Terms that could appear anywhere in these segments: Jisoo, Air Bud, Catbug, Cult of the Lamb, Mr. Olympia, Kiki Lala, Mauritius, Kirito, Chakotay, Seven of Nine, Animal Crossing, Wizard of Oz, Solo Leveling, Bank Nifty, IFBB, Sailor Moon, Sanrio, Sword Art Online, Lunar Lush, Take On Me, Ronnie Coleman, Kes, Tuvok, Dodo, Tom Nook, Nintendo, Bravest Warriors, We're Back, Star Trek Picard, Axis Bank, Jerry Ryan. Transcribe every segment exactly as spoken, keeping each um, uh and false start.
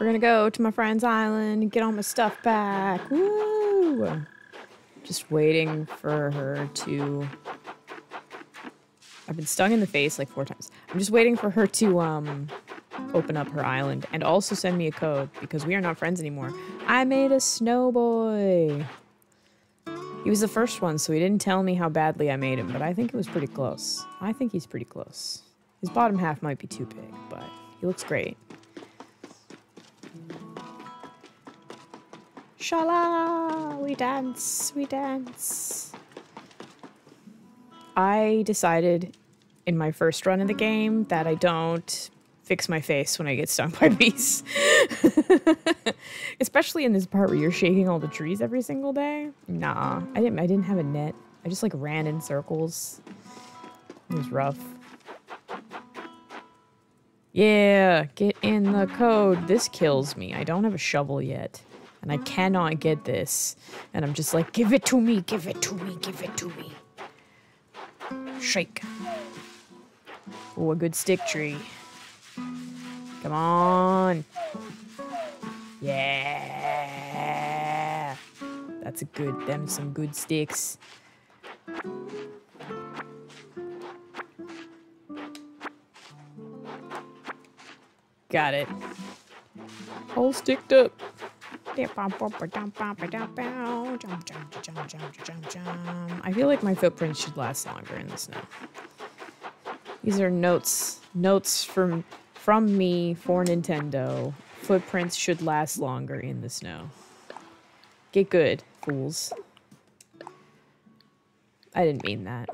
We're gonna go to my friend's island and get all my stuff back. Woo! Just waiting for her to... I've been stung in the face like four times. I'm just waiting for her to um, open up her island and also send me a code because we are not friends anymore. I made a snow boy. He was the first one, so he didn't tell me how badly I made him, but I think it was pretty close. I think he's pretty close. His bottom half might be too big, but he looks great. Shala, we dance, we dance. I decided in my first run of the game that I don't fix my face when I get stung by bees. Especially in this part where you're shaking all the trees every single day. Nah, I didn't, I didn't have a net. I just like ran in circles. It was rough. Yeah, get in the code. This kills me. I don't have a shovel yet. And I cannot get this. And I'm just like, give it to me, give it to me, give it to me. Shake. Oh, a good stick tree. Come on. Yeah. That's a good, them some good sticks. Got it. All sticked up. I feel like my footprints should last longer in the snow. These are notes. Notes from from me for Nintendo. Footprints should last longer in the snow. Get good, fools. I didn't mean that.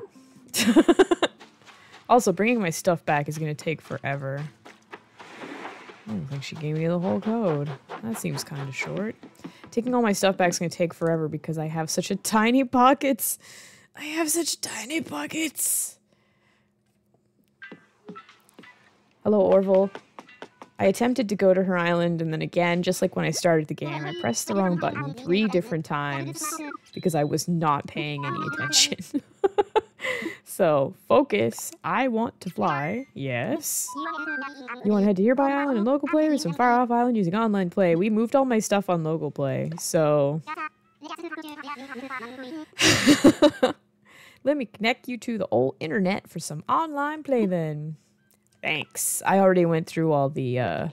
Also, bringing my stuff back is going to take forever. I don't think she gave me the whole code. That seems kind of short. Taking all my stuff back is going to take forever because I have such a tiny pockets. I have such tiny pockets. Hello, Orville. I attempted to go to her island and then again, just like when I started the game, I pressed the wrong button three different times because I was not paying any attention. So, focus. I want to fly. Yes. You want to head to nearby island and local play or some far off island using online play? We moved all my stuff on local play, so... Let me connect you to the old internet for some online play then. Thanks. I already went through all the, uh...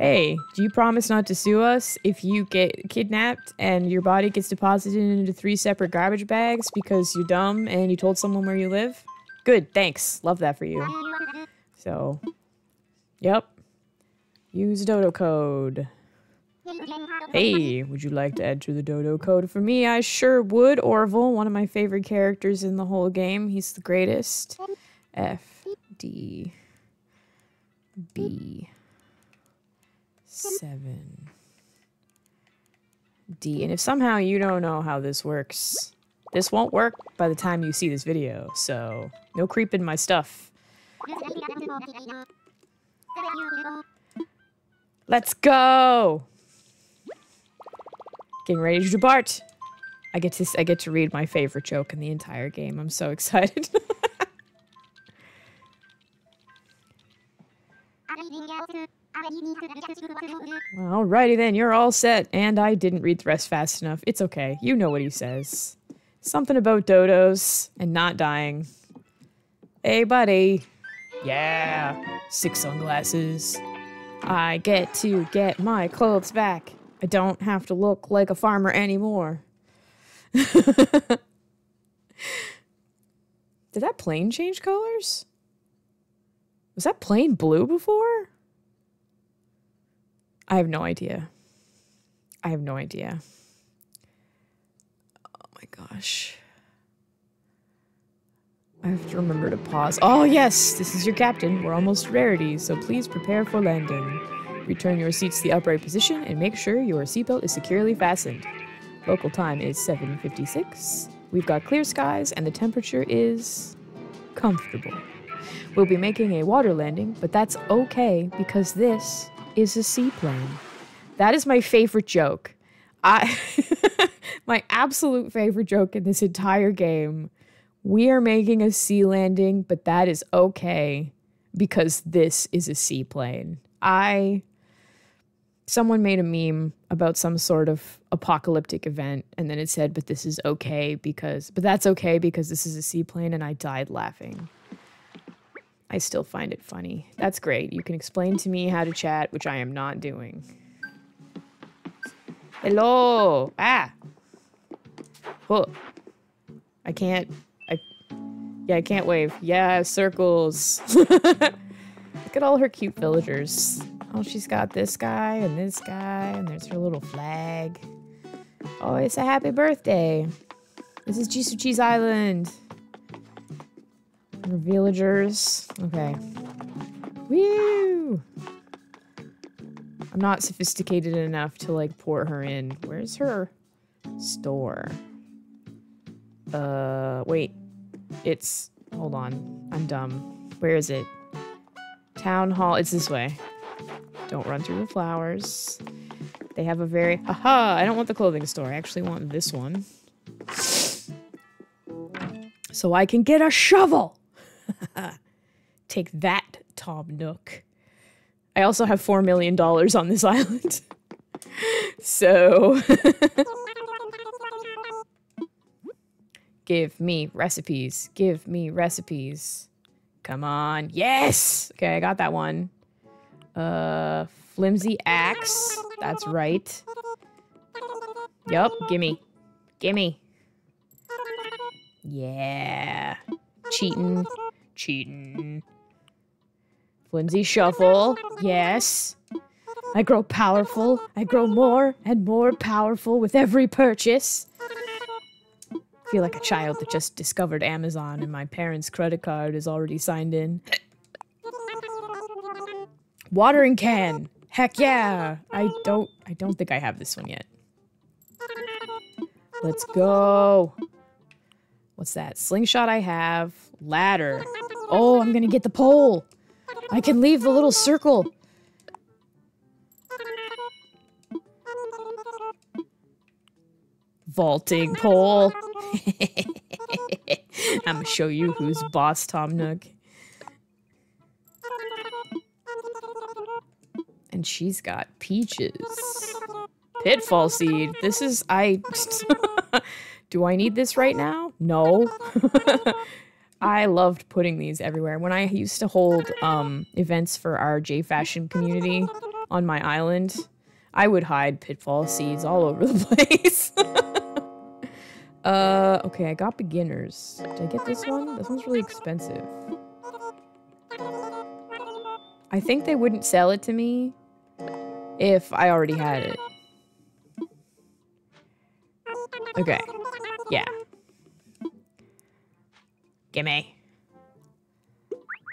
Hey, do you promise not to sue us if you get kidnapped and your body gets deposited into three separate garbage bags because you're dumb and you told someone where you live? Good, thanks. Love that for you. So, yep. Use Dodo code. Hey, would you like to add to the Dodo code for me? I sure would, Orville. One of my favorite characters in the whole game. He's the greatest. F, D, B... Seven D. And if somehow you don't know how this works, this won't work by the time you see this video, so no creeping my stuff. Let's go! Getting ready to depart. I get to I get to read my favorite joke in the entire game. I'm so excited. Alrighty then, you're all set. And I didn't read the rest fast enough. It's okay. You know what he says. Something about dodos and not dying. Hey, buddy. Yeah. Six sunglasses. I get to get my clothes back. I don't have to look like a farmer anymore. Did that plane change colors? Was that plane blue before? I have no idea. I have no idea. Oh my gosh. I have to remember to pause. Oh yes, this is your captain. We're almost rarity, so please prepare for landing. Return your seats to the upright position and make sure your seatbelt is securely fastened. Local time is seven fifty-six. We've got clear skies and the temperature is comfortable. We'll be making a water landing, but that's okay because this is a seaplane. That is my favorite joke. I my absolute favorite joke in this entire game. We are making a sea landing, but that is okay because this is a seaplane. I someone made a meme about some sort of apocalyptic event, and then it said, but this is okay because, but that's okay because this is a seaplane, and I died laughing. I still find it funny. That's great. You can explain to me how to chat, which I am not doing. Hello! Ah! Huh. I can't... I... Yeah, I can't wave. Yeah, circles! Look at all her cute villagers. Oh, she's got this guy, and this guy, and there's her little flag. Oh, it's a happy birthday! This is Jisoo Cheese Island! Villagers. Okay. Woo! I'm not sophisticated enough to like pour her in. Where's her store? Uh, wait. It's... Hold on. I'm dumb. Where is it? Town hall. It's this way. Don't run through the flowers. They have a very... Haha! I don't want the clothing store. I actually want this one. So I can get a shovel! Take that, Tom Nook. I also have four million dollars on this island. So give me recipes. Give me recipes. Come on. Yes! Okay, I got that one. Uh flimsy axe. That's right. Yup, gimme. Gimme. Yeah. Cheatin'. Cheating. Flimsy shuffle. Yes. I grow powerful. I grow more and more powerful with every purchase. I feel like a child that just discovered Amazon and my parents' credit card is already signed in. Watering can. Heck yeah. I don't I don't think I have this one yet. Let's go. What's that? Slingshot I have. Ladder. Oh, I'm gonna get the pole! I can leave the little circle! Vaulting pole! I'm gonna show you who's boss, Tom Nook. And she's got peaches. Pitfall seed. This is... I... Do I need this right now? No. I loved putting these everywhere. When I used to hold um, events for our J-Fashion community on my island, I would hide pitfall seeds all over the place. uh, okay, I got beginners. Did I get this one? This one's really expensive. I think they wouldn't sell it to me if I already had it. Okay. Yeah. Gimme.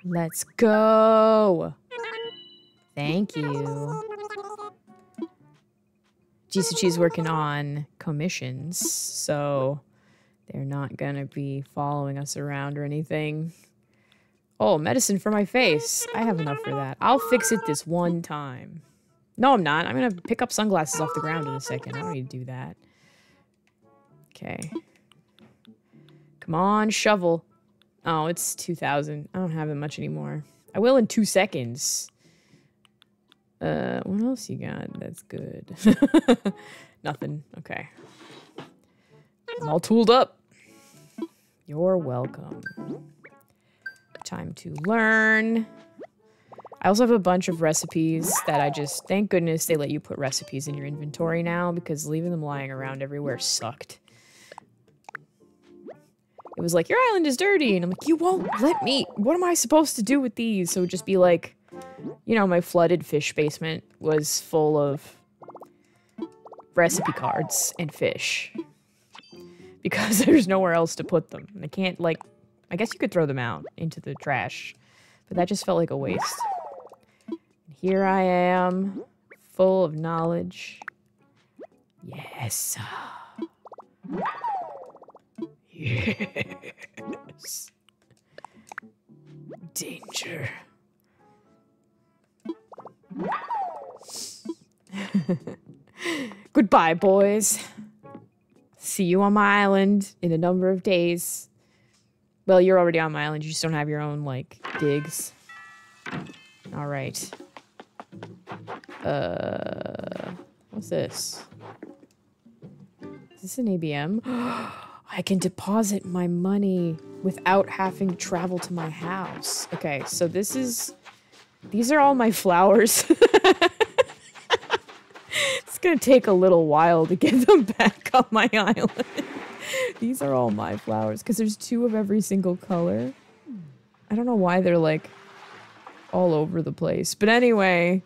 Let's go. Thank you. Jisuchi's working on commissions, so they're not gonna be following us around or anything. Oh, medicine for my face. I have enough for that. I'll fix it this one time. No, I'm not. I'm gonna pick up sunglasses off the ground in a second. I don't need to do that. Okay. Come on, shovel. Oh, it's two thousand. I don't have it much anymore. I will in two seconds. Uh, what else you got? That's good. Nothing. Okay. I'm all tooled up. You're welcome. Time to learn. I also have a bunch of recipes that I just... Thank goodness they let you put recipes in your inventory now, because leaving them lying around everywhere sucked. It was like, your island is dirty, and I'm like, you won't let me, what am I supposed to do with these? So it would just be like, you know, my flooded fish basement was full of recipe cards and fish. Because there's nowhere else to put them. I can't, like, I guess you could throw them out into the trash, but that just felt like a waste. Here I am, full of knowledge. Yes. Yes. Danger. Goodbye, boys. See you on my island in a number of days. Well, you're already on my island. You just don't have your own, like, digs. All right. Uh... What's this? Is this an A B M? I can deposit my money without having to travel to my house. Okay, so this is... These are all my flowers. It's gonna take a little while to get them back on my island. These are all my flowers, because there's two of every single color. I don't know why they're, like, all over the place. But anyway,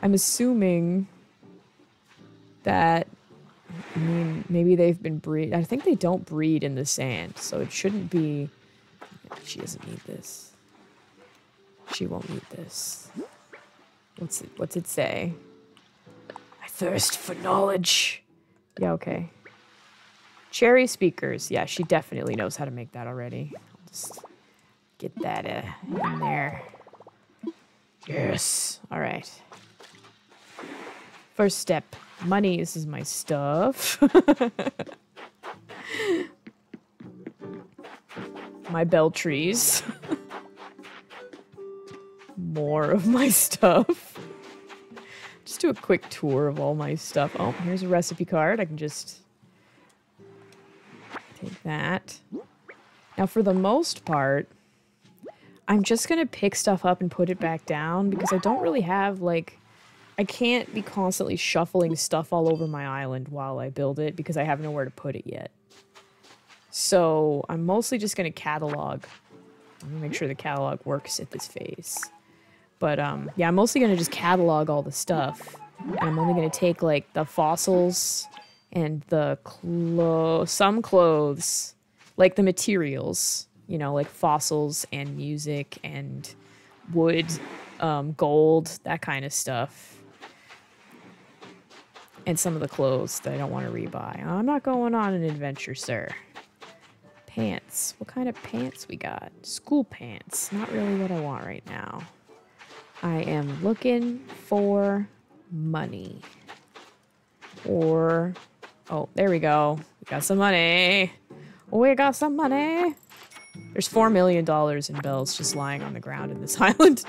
I'm assuming that, I mean, maybe they've been breed. I think they don't breed in the sand, so it shouldn't be... She doesn't need this. She won't need this. What's it, what's it say? I thirst for knowledge. Yeah, okay. Cherry speakers. Yeah, she definitely knows how to make that already. I'll just get that uh, in there. Yes. All right. First step. Money. This is my stuff. My bell trees. More of my stuff. Just do a quick tour of all my stuff. Oh, here's a recipe card. I can just... Take that. Now, for the most part, I'm just going to pick stuff up and put it back down because I don't really have, like... I can't be constantly shuffling stuff all over my island while I build it because I have nowhere to put it yet. So, I'm mostly just going to catalog. I'm going to make sure the catalog works at this phase. But, um, yeah, I'm mostly going to just catalog all the stuff. And I'm only going to take, like, the fossils... And the clo- some clothes, like the materials, you know, like fossils and music and wood, um, gold, that kind of stuff. And some of the clothes that I don't want to rebuy. I'm not going on an adventure, sir. Pants. What kind of pants we got? School pants. Not really what I want right now. I am looking for money. Or... Oh, there we go. We got some money. We got some money. There's four million dollars in bells just lying on the ground in this island.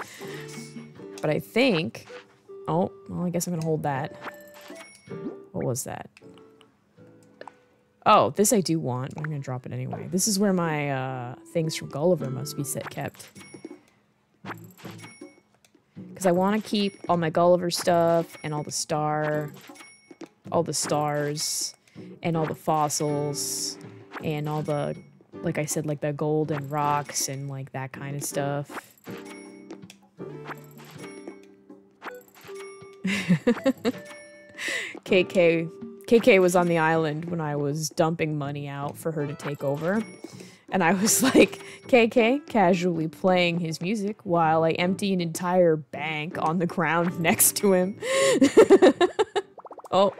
But I think... Oh, well, I guess I'm gonna hold that. What was that? Oh, this I do want. I'm gonna drop it anyway. This is where my uh, things from Gulliver must be set kept. Because I want to keep all my Gulliver stuff and all the star... all the stars and all the fossils and all the, like I said, like the gold and rocks and like that kind of stuff. K K K K was on the island when I was dumping money out for her to take over, and I was like, K K casually playing his music while I empty an entire bank on the ground next to him. Oh,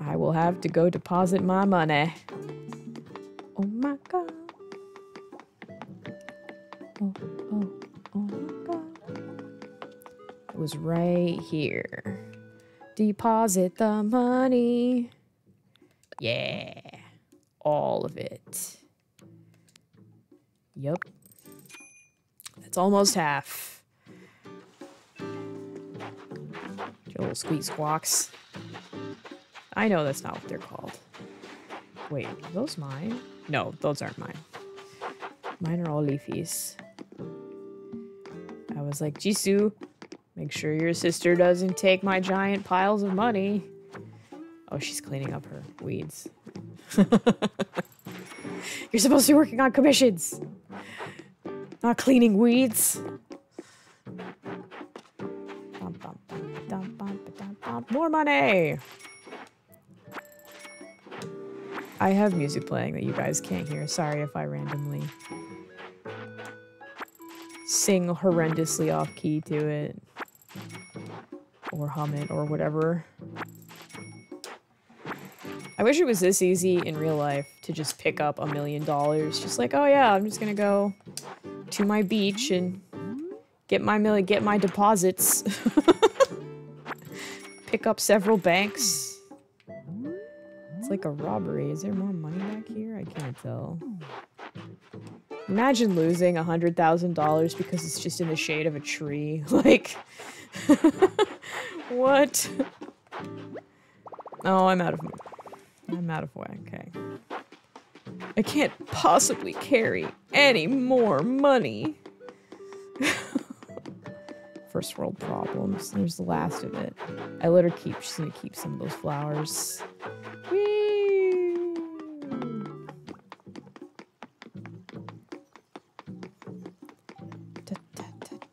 I will have to go deposit my money. Oh my god. Oh, oh, oh my god. It was right here. Deposit the money. Yeah. All of it. Yup. That's almost half. Little squeeze squawks. I know that's not what they're called. Wait, are those mine? No, those aren't mine. Mine are all Leafy's. I was like, Jisoo, make sure your sister doesn't take my giant piles of money. Oh, she's cleaning up her weeds. You're supposed to be working on commissions, not cleaning weeds. More money! I have music playing that you guys can't hear. Sorry if I randomly sing horrendously off key to it. Or hum it or whatever. I wish it was this easy in real life to just pick up a million dollars. Just like, oh yeah, I'm just gonna go to my beach and get my million, get my deposits. Pick up several banks. It's like a robbery. Is there more money back here? I can't tell. Imagine losing one hundred thousand dollars because it's just in the shade of a tree. Like, what? Oh, I'm out of... I'm out of whack. Okay. I can't possibly carry any more money. First world problems. There's the last of it. I let her keep. She's gonna keep some of those flowers. Whee! Da, da,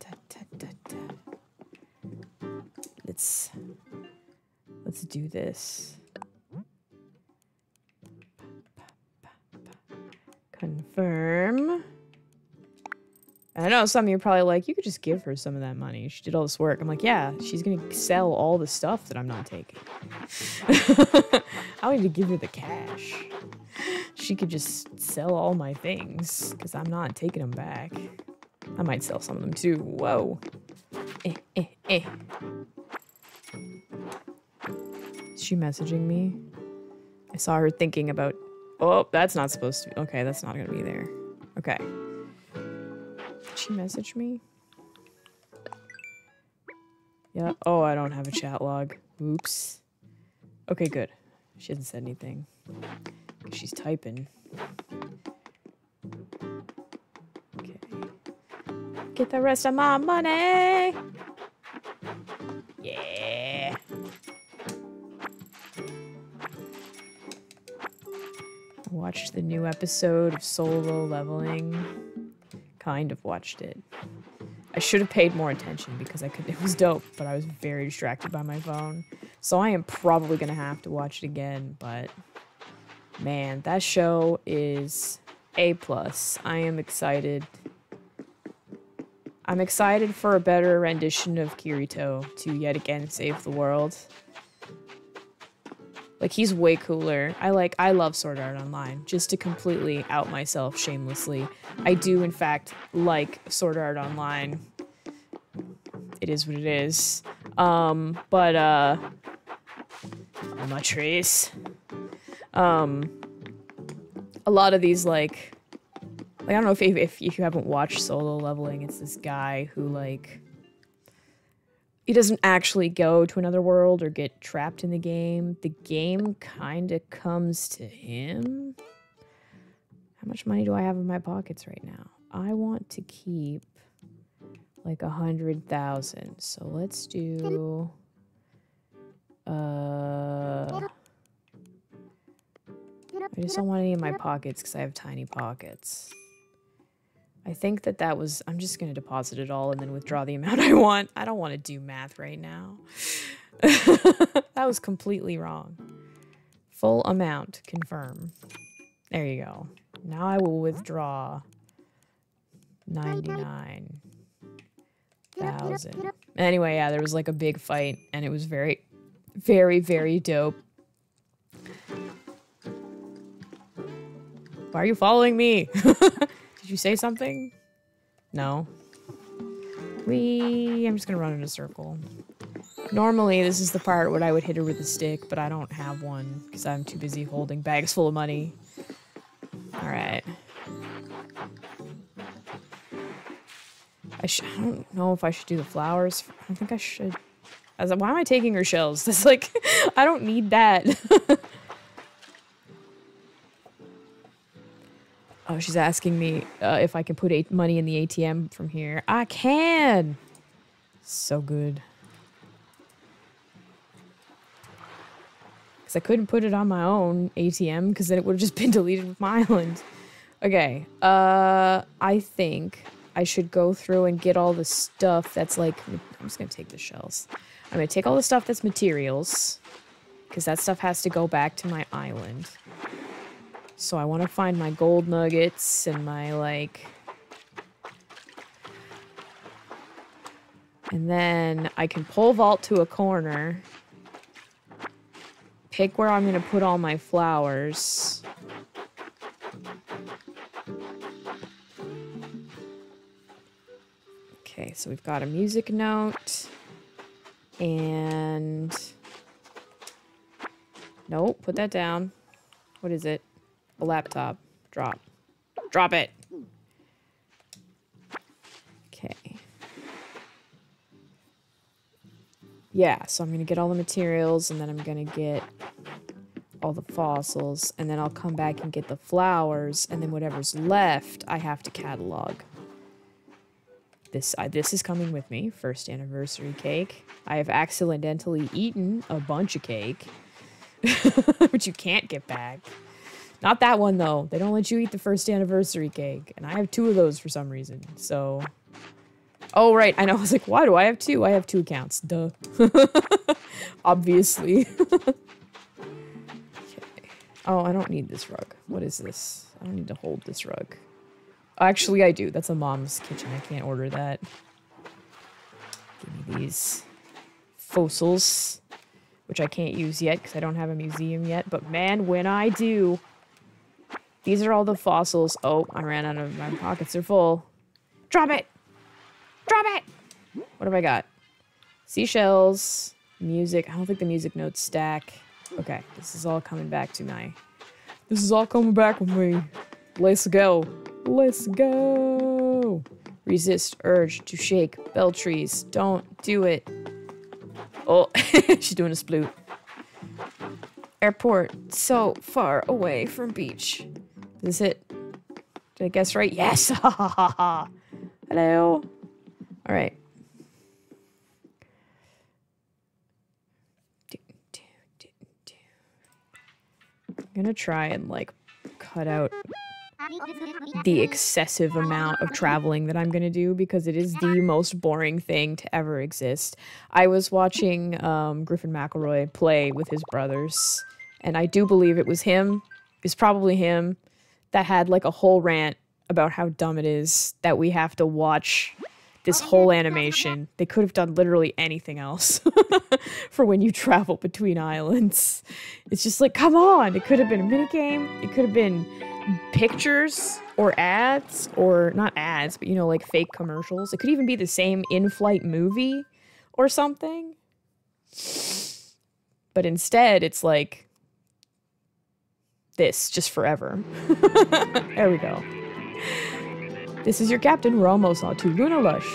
da, da, da, da. Let's let's do this. Confirm. I know some of you are probably like, you could just give her some of that money. She did all this work. I'm like, yeah, she's gonna sell all the stuff that I'm not taking. I need to give her the cash. She could just sell all my things because I'm not taking them back. I might sell some of them too. Whoa. Eh, eh, eh. Is she messaging me? I saw her thinking about... Oh, that's not supposed to be... Okay, that's not gonna be there. Okay. Did she message me? Yeah. Oh, I don't have a chat log. Oops. Okay, good. She hasn't said anything. She's typing. Okay. Get the rest of my money! Yeah! I watched the new episode of Solo Leveling. Kind of watched it. I should have paid more attention because I could. It was dope, but I was very distracted by my phone. So I am probably gonna have to watch it again. But man, that show is A plus. I am excited. I'm excited for a better rendition of Kirito to yet again save the world. Like, he's way cooler. I like, I love Sword Art Online. Just to completely out myself shamelessly. I do, in fact, like Sword Art Online. It is what it is. Um, but, uh... all my trees. Um... A lot of these, like... Like, I don't know if, if, if you haven't watched Solo Leveling, it's this guy who, like... He doesn't actually go to another world or get trapped in the game. The game kind of comes to him. How much money do I have in my pockets right now? I want to keep like a hundred thousand. So let's do. Uh, I just don't want any in my pockets because I have tiny pockets. I think that that was... I'm just going to deposit it all and then withdraw the amount I want. I don't want to do math right now. That was completely wrong. Full amount. Confirm. There you go. Now I will withdraw ninety-nine thousand. Anyway, yeah, there was like a big fight and it was very, very, very dope. Why are you following me? Did you say something? No. Wee. I'm just gonna run in a circle. Normally, this is the part where I would hit her with a stick, but I don't have one because I'm too busy holding bags full of money. All right. I, sh I don't know if I should do the flowers. I don't think I should. I was like, why am I taking her shells? That's like, I don't need that. Oh, she's asking me uh, if I can put eight money in the A T M from here. I can! So good. Because I couldn't put it on my own A T M, because then it would have just been deleted with my island. Okay, uh, I think I should go through and get all the stuff that's like... I'm just going to take the shells. I'm going to take all the stuff that's materials, because that stuff has to go back to my island. So I want to find my gold nuggets and my, like... And then I can pole vault to a corner. Pick where I'm going to put all my flowers. Okay, so we've got a music note. And... Nope, put that down. What is it? A laptop. Drop. Drop it! Okay. Yeah, so I'm going to get all the materials, and then I'm going to get all the fossils, and then I'll come back and get the flowers, and then whatever's left, I have to catalog. This, uh, this is coming with me, first anniversary cake. I have accidentally eaten a bunch of cake, which you can't get back. Not that one, though. They don't let you eat the first anniversary cake, and I have two of those for some reason, so... Oh, right. And I was like, why do I have two? I have two accounts. Duh. Obviously. Okay. Oh, I don't need this rug. What is this? I don't need to hold this rug. Actually, I do. That's a mom's kitchen. I can't order that. Give me these fossils, which I can't use yet because I don't have a museum yet. But man, when I do... These are all the fossils. Oh, I ran out of... My pockets are full. Drop it! Drop it! What have I got? Seashells, music. I don't think the music notes stack. Okay, this is all coming back to my... This is all coming back with me. Let's go. Let's go. Resist urge to shake bell trees. Don't do it. Oh, she's doing a sploot. Airport so far away from beach. Is this it? Did I guess right? Yes! Ha ha ha ha. Hello. All right. I'm gonna try and like cut out the excessive amount of traveling that I'm gonna do because it is the most boring thing to ever exist. I was watching um, Griffin McElroy play with his brothers, and I do believe it was him. It's probably him that had like a whole rant about how dumb it is that we have to watch this whole animation. They could have done literally anything else for when you travel between islands. It's just like, come on! It could have been a minigame, it could have been pictures, or ads, or not ads, but you know, like fake commercials. It could even be the same in-flight movie or something. But instead, it's like this, just forever. There we go. This is your captain. We're almost on to Lunar Lush.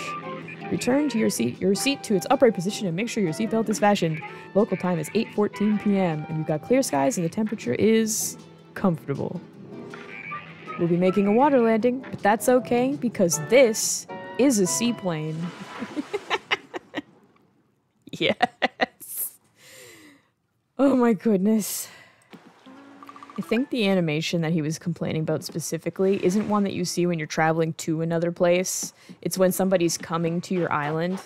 Return to your seat, your seat to its upright position, and make sure your seatbelt is fastened. Local time is eight fourteen p m and we've got clear skies and the temperature is comfortable. We'll be making a water landing, but that's okay because this is a seaplane. Yes. Oh my goodness. I think the animation that he was complaining about specifically isn't one that you see when you're traveling to another place. It's when somebody's coming to your island,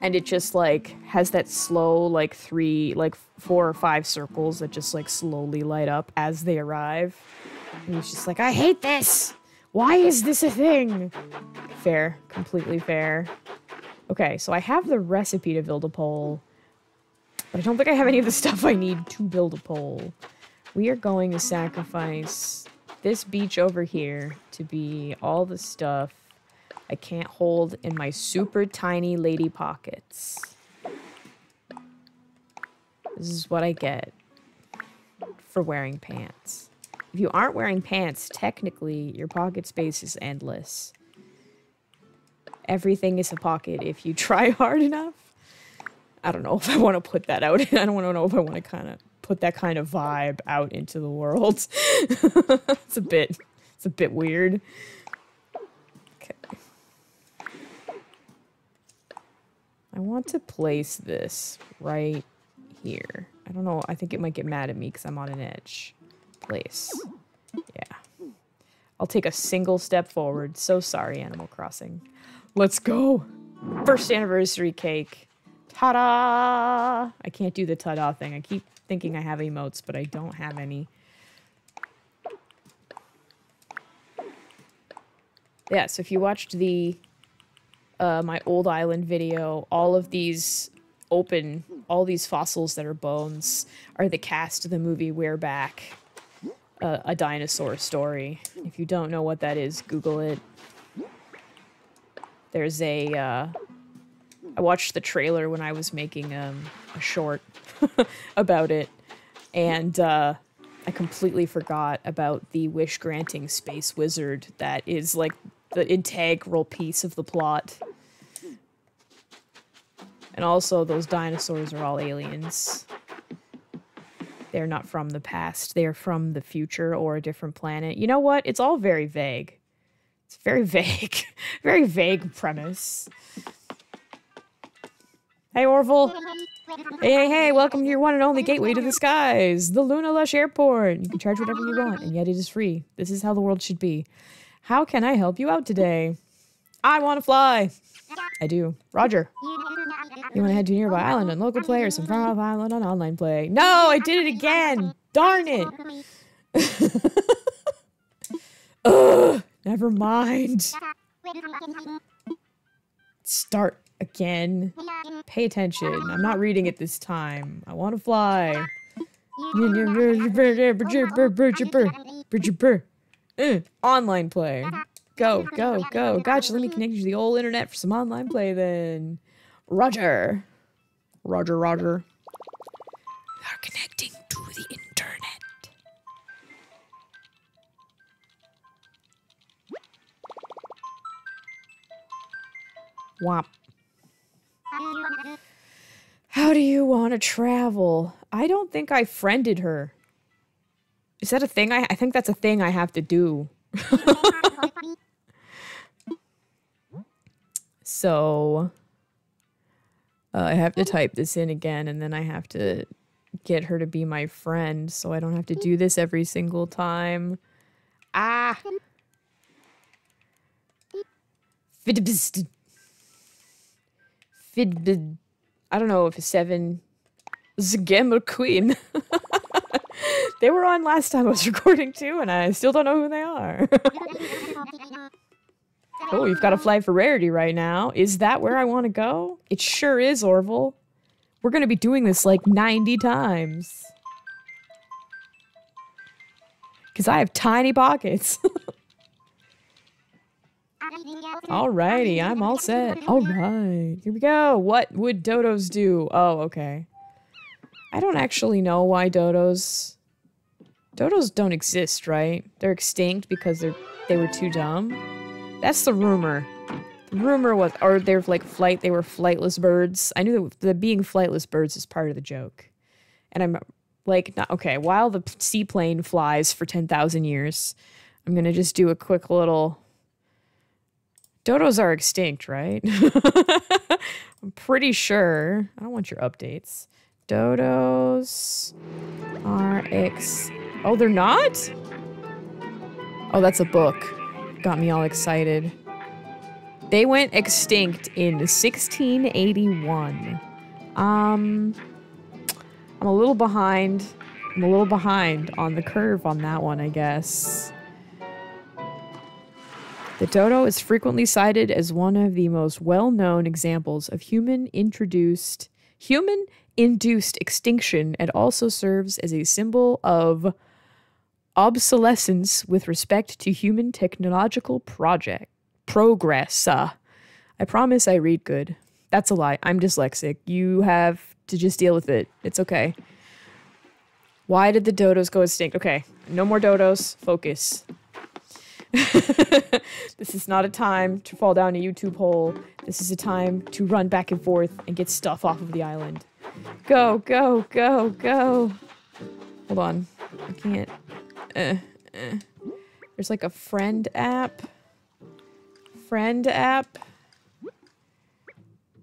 and it just, like, has that slow, like, three, like, four or five circles that just, like, slowly light up as they arrive. And he's just like, I hate this! Why is this a thing? Fair. Completely fair. Okay, so I have the recipe to build a pole, but I don't think I have any of the stuff I need to build a pole. We are going to sacrifice this beach over here to be all the stuff I can't hold in my super tiny lady pockets. This is what I get for wearing pants. If you aren't wearing pants, technically your pocket space is endless. Everything is a pocket if you try hard enough. I don't know if I want to put that out. I don't know if I want to kind of put that kind of vibe out into the world. It's a bit, it's a bit weird. Okay. I want to place this right here. I don't know, I think it might get mad at me because I'm on an edge. Place. Yeah. I'll take a single step forward. So sorry, Animal Crossing. Let's go! First anniversary cake. Ta-da! I can't do the ta-da thing. I keep thinking I have emotes, but I don't have any. Yeah, so if you watched the uh, my old island video, all of these open, all these fossils that are bones are the cast of the movie We're Back, uh, a dinosaur story. If you don't know what that is, Google it. There's a... Uh, I watched the trailer when I was making um, a short about it, and uh, I completely forgot about the wish-granting space wizard that is like the integral piece of the plot. And also, those dinosaurs are all aliens. They're not from the past. They're from the future or a different planet. You know what? It's all very vague. It's very vague. Very vague premise. Hey, Orville. Hey, hey, hey, welcome to your one and only gateway to the skies, the Luna Lush Airport. You can charge whatever you want, and yet it is free. This is how the world should be. How can I help you out today? I want to fly. I do. Roger. You want to head to a nearby island on local play or some far-off island on online play? No, I did it again. Darn it. Ugh, never mind. Start again. Pay attention. I'm not reading it this time. I want to fly. Uh, online play. Go, go, go. Gotcha, let me connect you to the old internet for some online play then. Roger. Roger, Roger. We are connecting to the internet. Womp. How do you want to travel? I don't think I friended her. Is that a thing? I, I think that's a thing I have to do. So... Uh, I have to type this in again, and then I have to get her to be my friend, so I don't have to do this every single time. Ah! Fidbist. Fidbid. I don't know if it's seven. Zgamer Queen. They were on last time I was recording, too, and I still don't know who they are. Oh, you've got a fly for rarity right now. Is that where I want to go? It sure is, Orville. We're going to be doing this like ninety times. Because I have tiny pockets. Alrighty, I'm all set. Alright, here we go. What would dodos do? Oh, okay. I don't actually know why dodos... Dodos don't exist, right? They're extinct because they're they were too dumb. That's the rumor. The rumor was, or they're like flight, they were flightless birds. I knew that the being flightless birds is part of the joke. And I'm like, not, okay, while the seaplane flies for ten thousand years, I'm going to just do a quick little... Dodos are extinct, right? I'm pretty sure. I don't want your updates. Dodos are ex... Oh, they're not? Oh, that's a book. Got me all excited. They went extinct in sixteen eighty-one. Um, I'm a little behind. I'm a little behind on the curve on that one, I guess. The dodo is frequently cited as one of the most well-known examples of human-introduced, human-induced extinction, and also serves as a symbol of obsolescence with respect to human technological project progress. Uh, I promise I read good. That's a lie. I'm dyslexic. You have to just deal with it. It's okay. Why did the dodos go extinct? Okay, no more dodos. Focus. This is not a time to fall down a YouTube hole. This is a time to run back and forth and get stuff off of the island. Go, go, go, go. Hold on. I can't. Uh, uh. There's like a friend app. Friend app.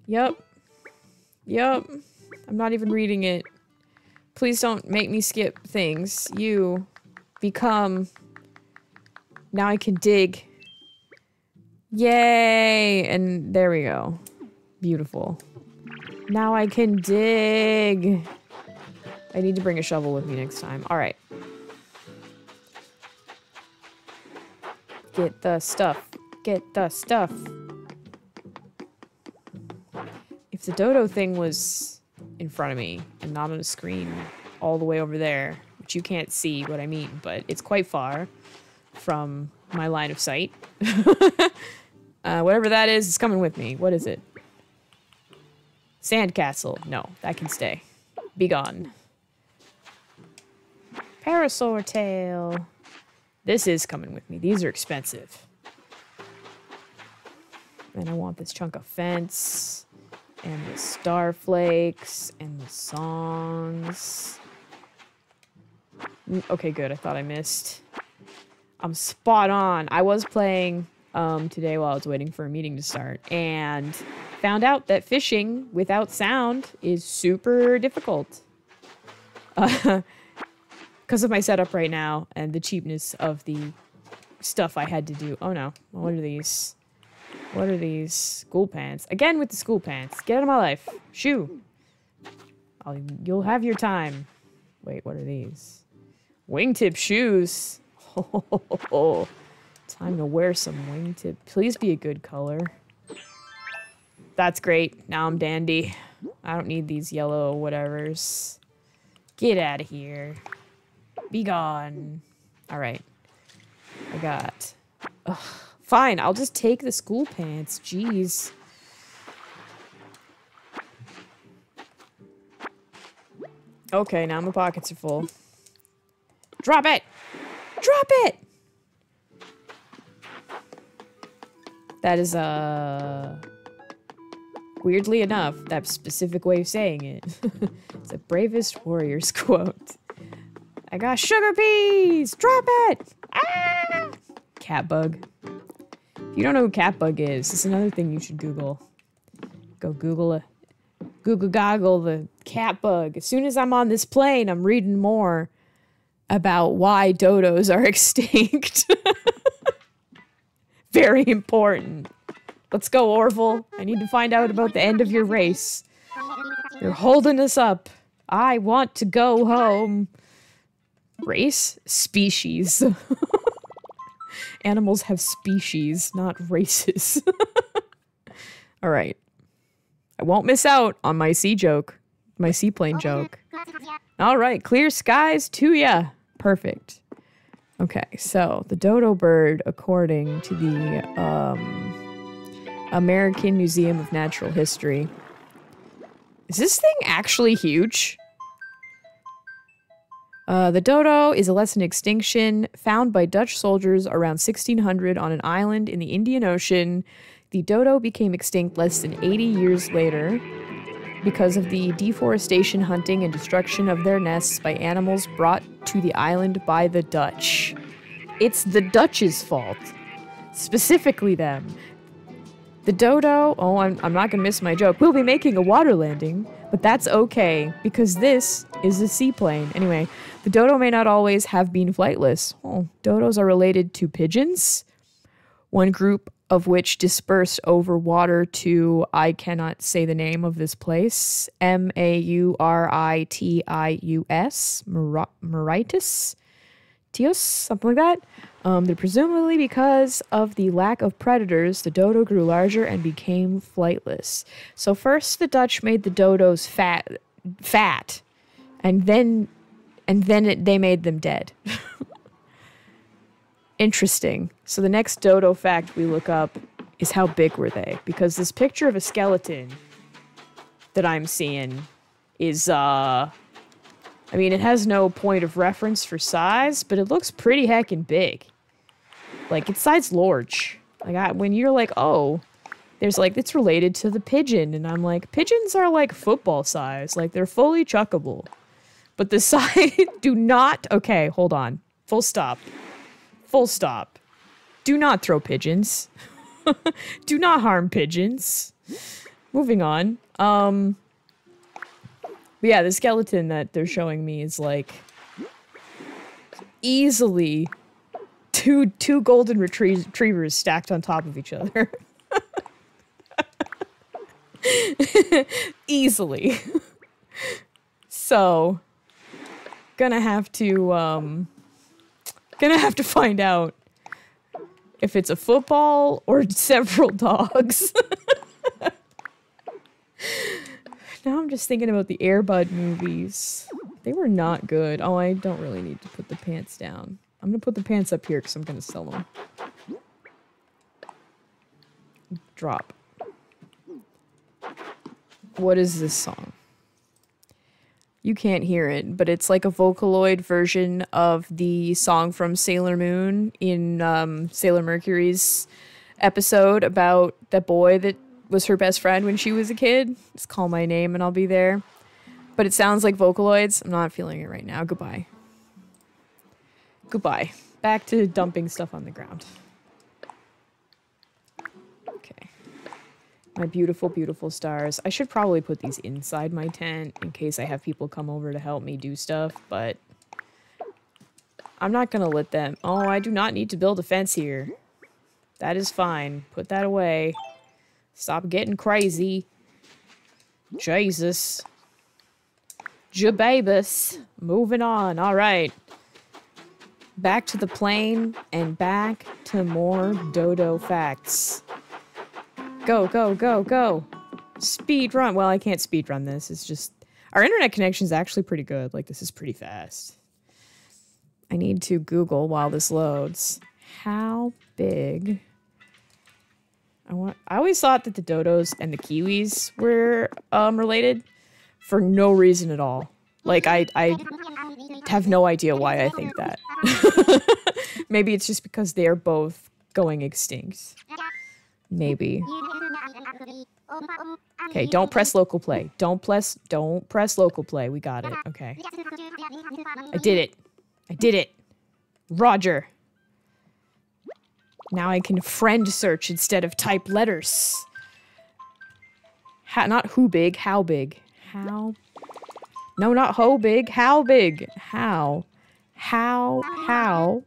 Yup. Yup. I'm not even reading it. Please don't make me skip things. You become. Now I can dig. Yay! And there we go. Beautiful. Now I can dig. I need to bring a shovel with me next time. Alright. Get the stuff. Get the stuff. If the dodo thing was in front of me and not on a screen all the way over there, which you can't see what I mean, but it's quite far from my line of sight. uh, whatever that is, it's coming with me. What is it? Sandcastle. No, that can stay. Be gone. Parasaur tail. This is coming with me. These are expensive. And I want this chunk of fence. and the star flakes and the songs. Okay, good. I thought I missed. I'm spot on. I was playing um, today while I was waiting for a meeting to start and found out that fishing without sound is super difficult. Uh, because of my setup right now and the cheapness of the stuff I had to do. Oh no, what are these? What are these school pants? Again with the school pants. Get out of my life. Shoo. I'll, you'll have your time. Wait, what are these? Wingtip shoes. Oh, time to wear some wingtip. Please be a good color. That's great. Now I'm dandy. I don't need these yellow whatevers. Get out of here. Be gone. All right. I got... Ugh. Fine, I'll just take the school pants. Jeez. Okay, now my pockets are full. Drop it! Drop it! That is, uh... weirdly enough, that specific way of saying it. It's a Bravest Warriors quote. I got sugar peas! Drop it! Ah! Catbug. If you don't know who Catbug is, it's another thing you should Google. Go Google it. Google goggle the Catbug. As soon as I'm on this plane, I'm reading more about why dodos are extinct. Very important. Let's go, Orville. I need to find out about the end of your race. You're holding us up. I want to go home. Race? Species. Animals have species, not races. All right. I won't miss out on my sea joke. My seaplane joke. All right. Clear skies to ya. Perfect. Okay. So the dodo bird, according to the um, American Museum of Natural History. Is this thing actually huge? Uh, the dodo is a lesson extinction found by Dutch soldiers around sixteen hundred on an island in the Indian Ocean. The dodo became extinct less than eighty years later because of the deforestation, hunting, and destruction of their nests by animals brought to the island by the Dutch. It's the Dutch's fault. Specifically them. The dodo... Oh, I'm, I'm not going to miss my joke. We'll be making a water landing, but that's okay because this is a seaplane. Anyway... The dodo may not always have been flightless. Oh, dodos are related to pigeons, one group of which dispersed over water to, I cannot say the name of this place, M A U R I T I U S, Mauritius, Tios, something like that. Um, they're presumably because of the lack of predators, the dodo grew larger and became flightless. So first the Dutch made the dodos fat, fat, and then... And then it, they made them dead. Interesting. So the next dodo fact we look up is how big were they? Because this picture of a skeleton that I'm seeing is, uh... I mean, it has no point of reference for size, but it looks pretty heckin' big. Like, it's size large. Like, I, when you're like, oh, there's like, it's related to the pigeon. And I'm like, pigeons are like football size. Like, they're fully chuckable. But the side, do not, okay, hold on. Full stop. Full stop. Do not throw pigeons. Do not harm pigeons. Moving on. Um, but yeah, the skeleton that they're showing me is like easily two, two golden retrievers stacked on top of each other. Easily. So... Gonna have to, um, gonna have to find out if it's a football or several dogs. Now I'm just thinking about the Air Bud movies. They were not good. Oh, I don't really need to put the pants down. I'm gonna put the pants up here because I'm gonna sell them. Drop. What is this song? You can't hear it, but it's like a Vocaloid version of the song from Sailor Moon in um, Sailor Mercury's episode about that boy that was her best friend when she was a kid. Just call my name and I'll be there. But it sounds like Vocaloids. I'm not feeling it right now. Goodbye. Goodbye. Back to dumping stuff on the ground. Okay. My beautiful, beautiful stars. I should probably put these inside my tent in case I have people come over to help me do stuff, but I'm not gonna let them. Oh, I do not need to build a fence here. That is fine. Put that away. Stop getting crazy. Jesus. Jababus. Moving on. All right. Back to the plane and back to more Dodo facts. Go, go, go, go. Speed run. Well, I can't speed run this. It's just our internet connection is actually pretty good. Like, this is pretty fast. I need to Google while this loads. How big? I want. I always thought that the dodos and the kiwis were um, related for no reason at all. Like, I, I have no idea why I think that. Maybe it's just because they are both going extinct. Maybe. Okay, don't press local play. Don't press. Don't press local play. We got it. Okay. I did it. I did it. Roger. Now I can friend search instead of type letters. How, not who big, how big. How? No, not ho big, how big. How? How, how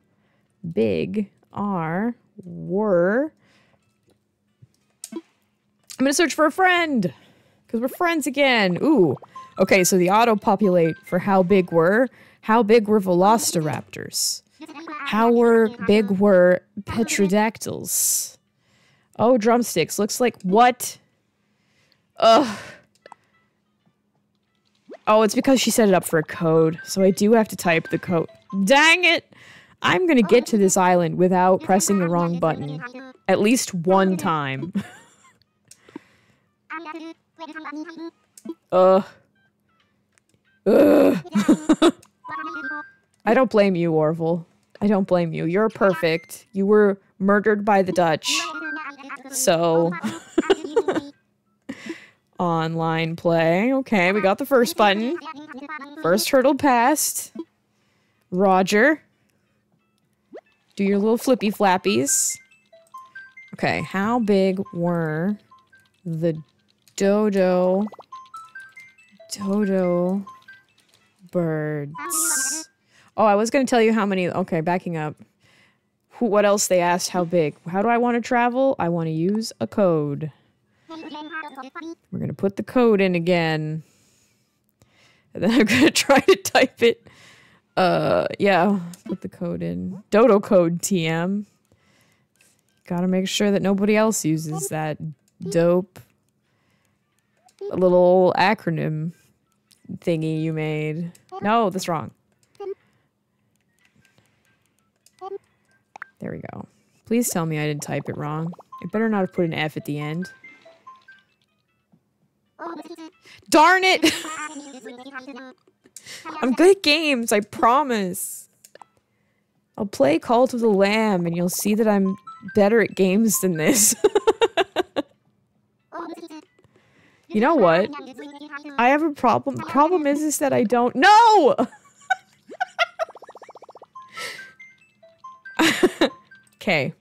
big are, were. I'm gonna search for a friend, because we're friends again. Ooh. Okay, so the auto-populate for how big were. How big were velociraptors? How were big were petrodactyls? Oh, drumsticks. Looks like what? Ugh. Oh, it's because she set it up for a code, so I do have to type the code. Dang it! I'm gonna get to this island without pressing the wrong button. At least one time. Ugh. Ugh. I don't blame you, Orville. I don't blame you. You're perfect. You were murdered by the Dutch. So. Online play. Okay, we got the first button. First hurdle passed. Roger. Do your little flippy flappies. Okay, how big were the dodo... Dodo... birds. Oh, I was going to tell you how many. Okay, backing up. Who, what else they asked? How big? How do I want to travel? I want to use a code. We're going to put the code in again. And then I'm going to try to type it. Uh, yeah, put the code in. Dodo code T M. Got to make sure that nobody else uses that dope little acronym thingy you made. No, that's wrong. There we go. Please tell me I didn't type it wrong. I better not have put an F at the end. Darn it! I'm good at games, I promise. I'll play Cult of the Lamb and you'll see that I'm better at games than this. You know what? I have a problem. The problem is, is that I don't know! Okay.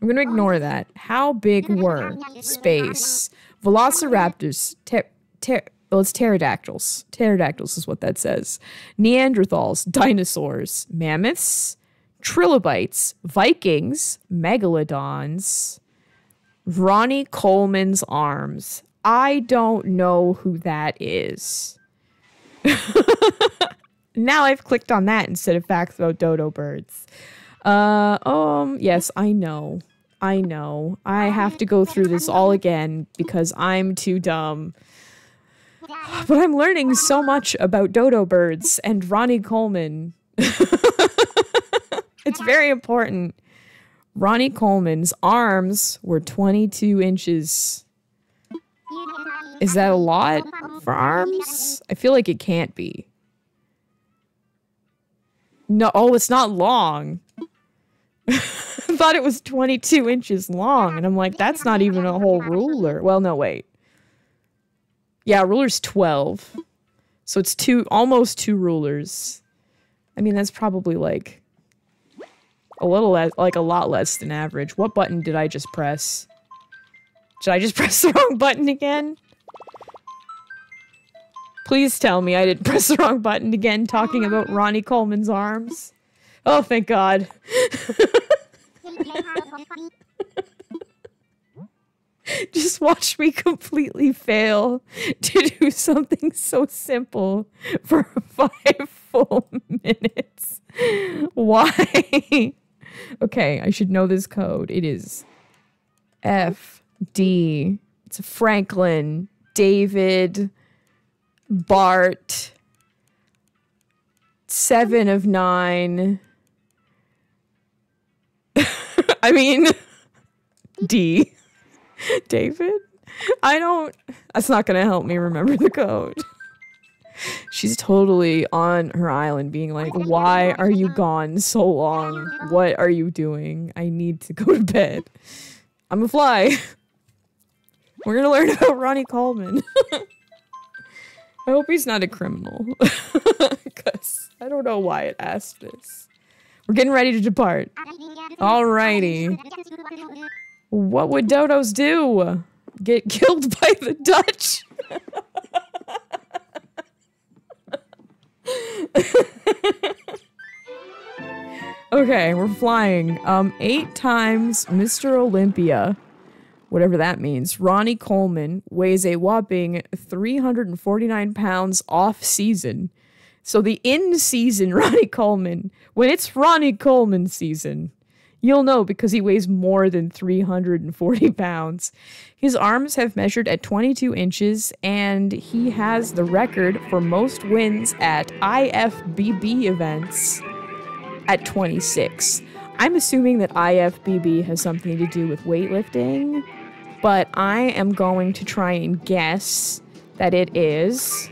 I'm gonna ignore that. How big were space? Velociraptors. Ter ter well, it's pterodactyls. Pterodactyls is what that says. Neanderthals. Dinosaurs. Mammoths. Trilobites. Vikings. Megalodons. Ronnie Coleman's arms. I don't know who that is. Now I've clicked on that instead of facts about dodo birds. Uh, um, yes, I know. I know. I have to go through this all again because I'm too dumb. But I'm learning so much about dodo birds and Ronnie Coleman. It's very important. Ronnie Coleman's arms were twenty-two inches. Is that a lot for arms? I feel like it can't be. No, oh, it's not long. I thought it was twenty-two inches long, and I'm like, that's not even a whole ruler. Well, no, wait. Yeah, ruler's twelve. So it's two, almost two rulers. I mean, that's probably like a little less, like a lot less than average. What button did I just press? Did I just press the wrong button again? Please tell me I didn't press the wrong button again talking about Ronnie Coleman's arms. Oh, thank God. Just watch me completely fail to do something so simple for five full minutes. Why? Okay, I should know this code. It is F D. It's a Franklin, David, Bart, Seven of Nine. I mean, D. David? I don't... That's not going to help me remember the code. She's totally on her island being like, why are you gone so long? What are you doing? I need to go to bed. I'm a fly. We're going to learn about Ronnie Coleman. I hope he's not a criminal. Because I don't know why it asked this. We're getting ready to depart. Alrighty. What would dodos do? Get killed by the Dutch? Okay, we're flying. Um, eight times Mister Olympia, whatever that means. Ronnie Coleman weighs a whopping three hundred forty-nine pounds off season. So the in-season Ronnie Coleman, when it's Ronnie Coleman season, you'll know because he weighs more than three hundred forty pounds. His arms have measured at twenty-two inches, and he has the record for most wins at I F B B events at twenty-six. I'm assuming that I F B B has something to do with weightlifting, but I am going to try and guess that it is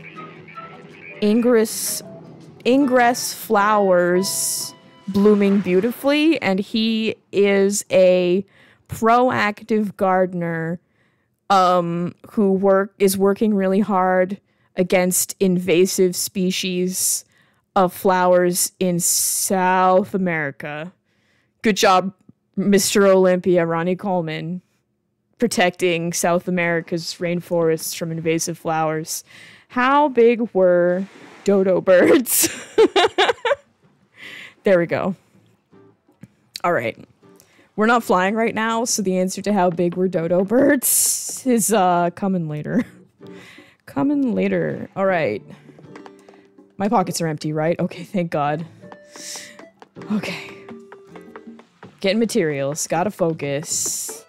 Ingress, Ingress Flowers... Blooming Beautifully, and he is a proactive gardener um who work is working really hard against invasive species of flowers in South America. Good job, Mister Olympia, Ronnie Coleman, protecting South America's rainforests from invasive flowers. How big were dodo birds? There we go. All right. We're not flying right now, so the answer to how big were dodo birds is uh, coming later. Coming later. All right. My pockets are empty, right? Okay, thank God. Okay. Getting materials. Gotta focus.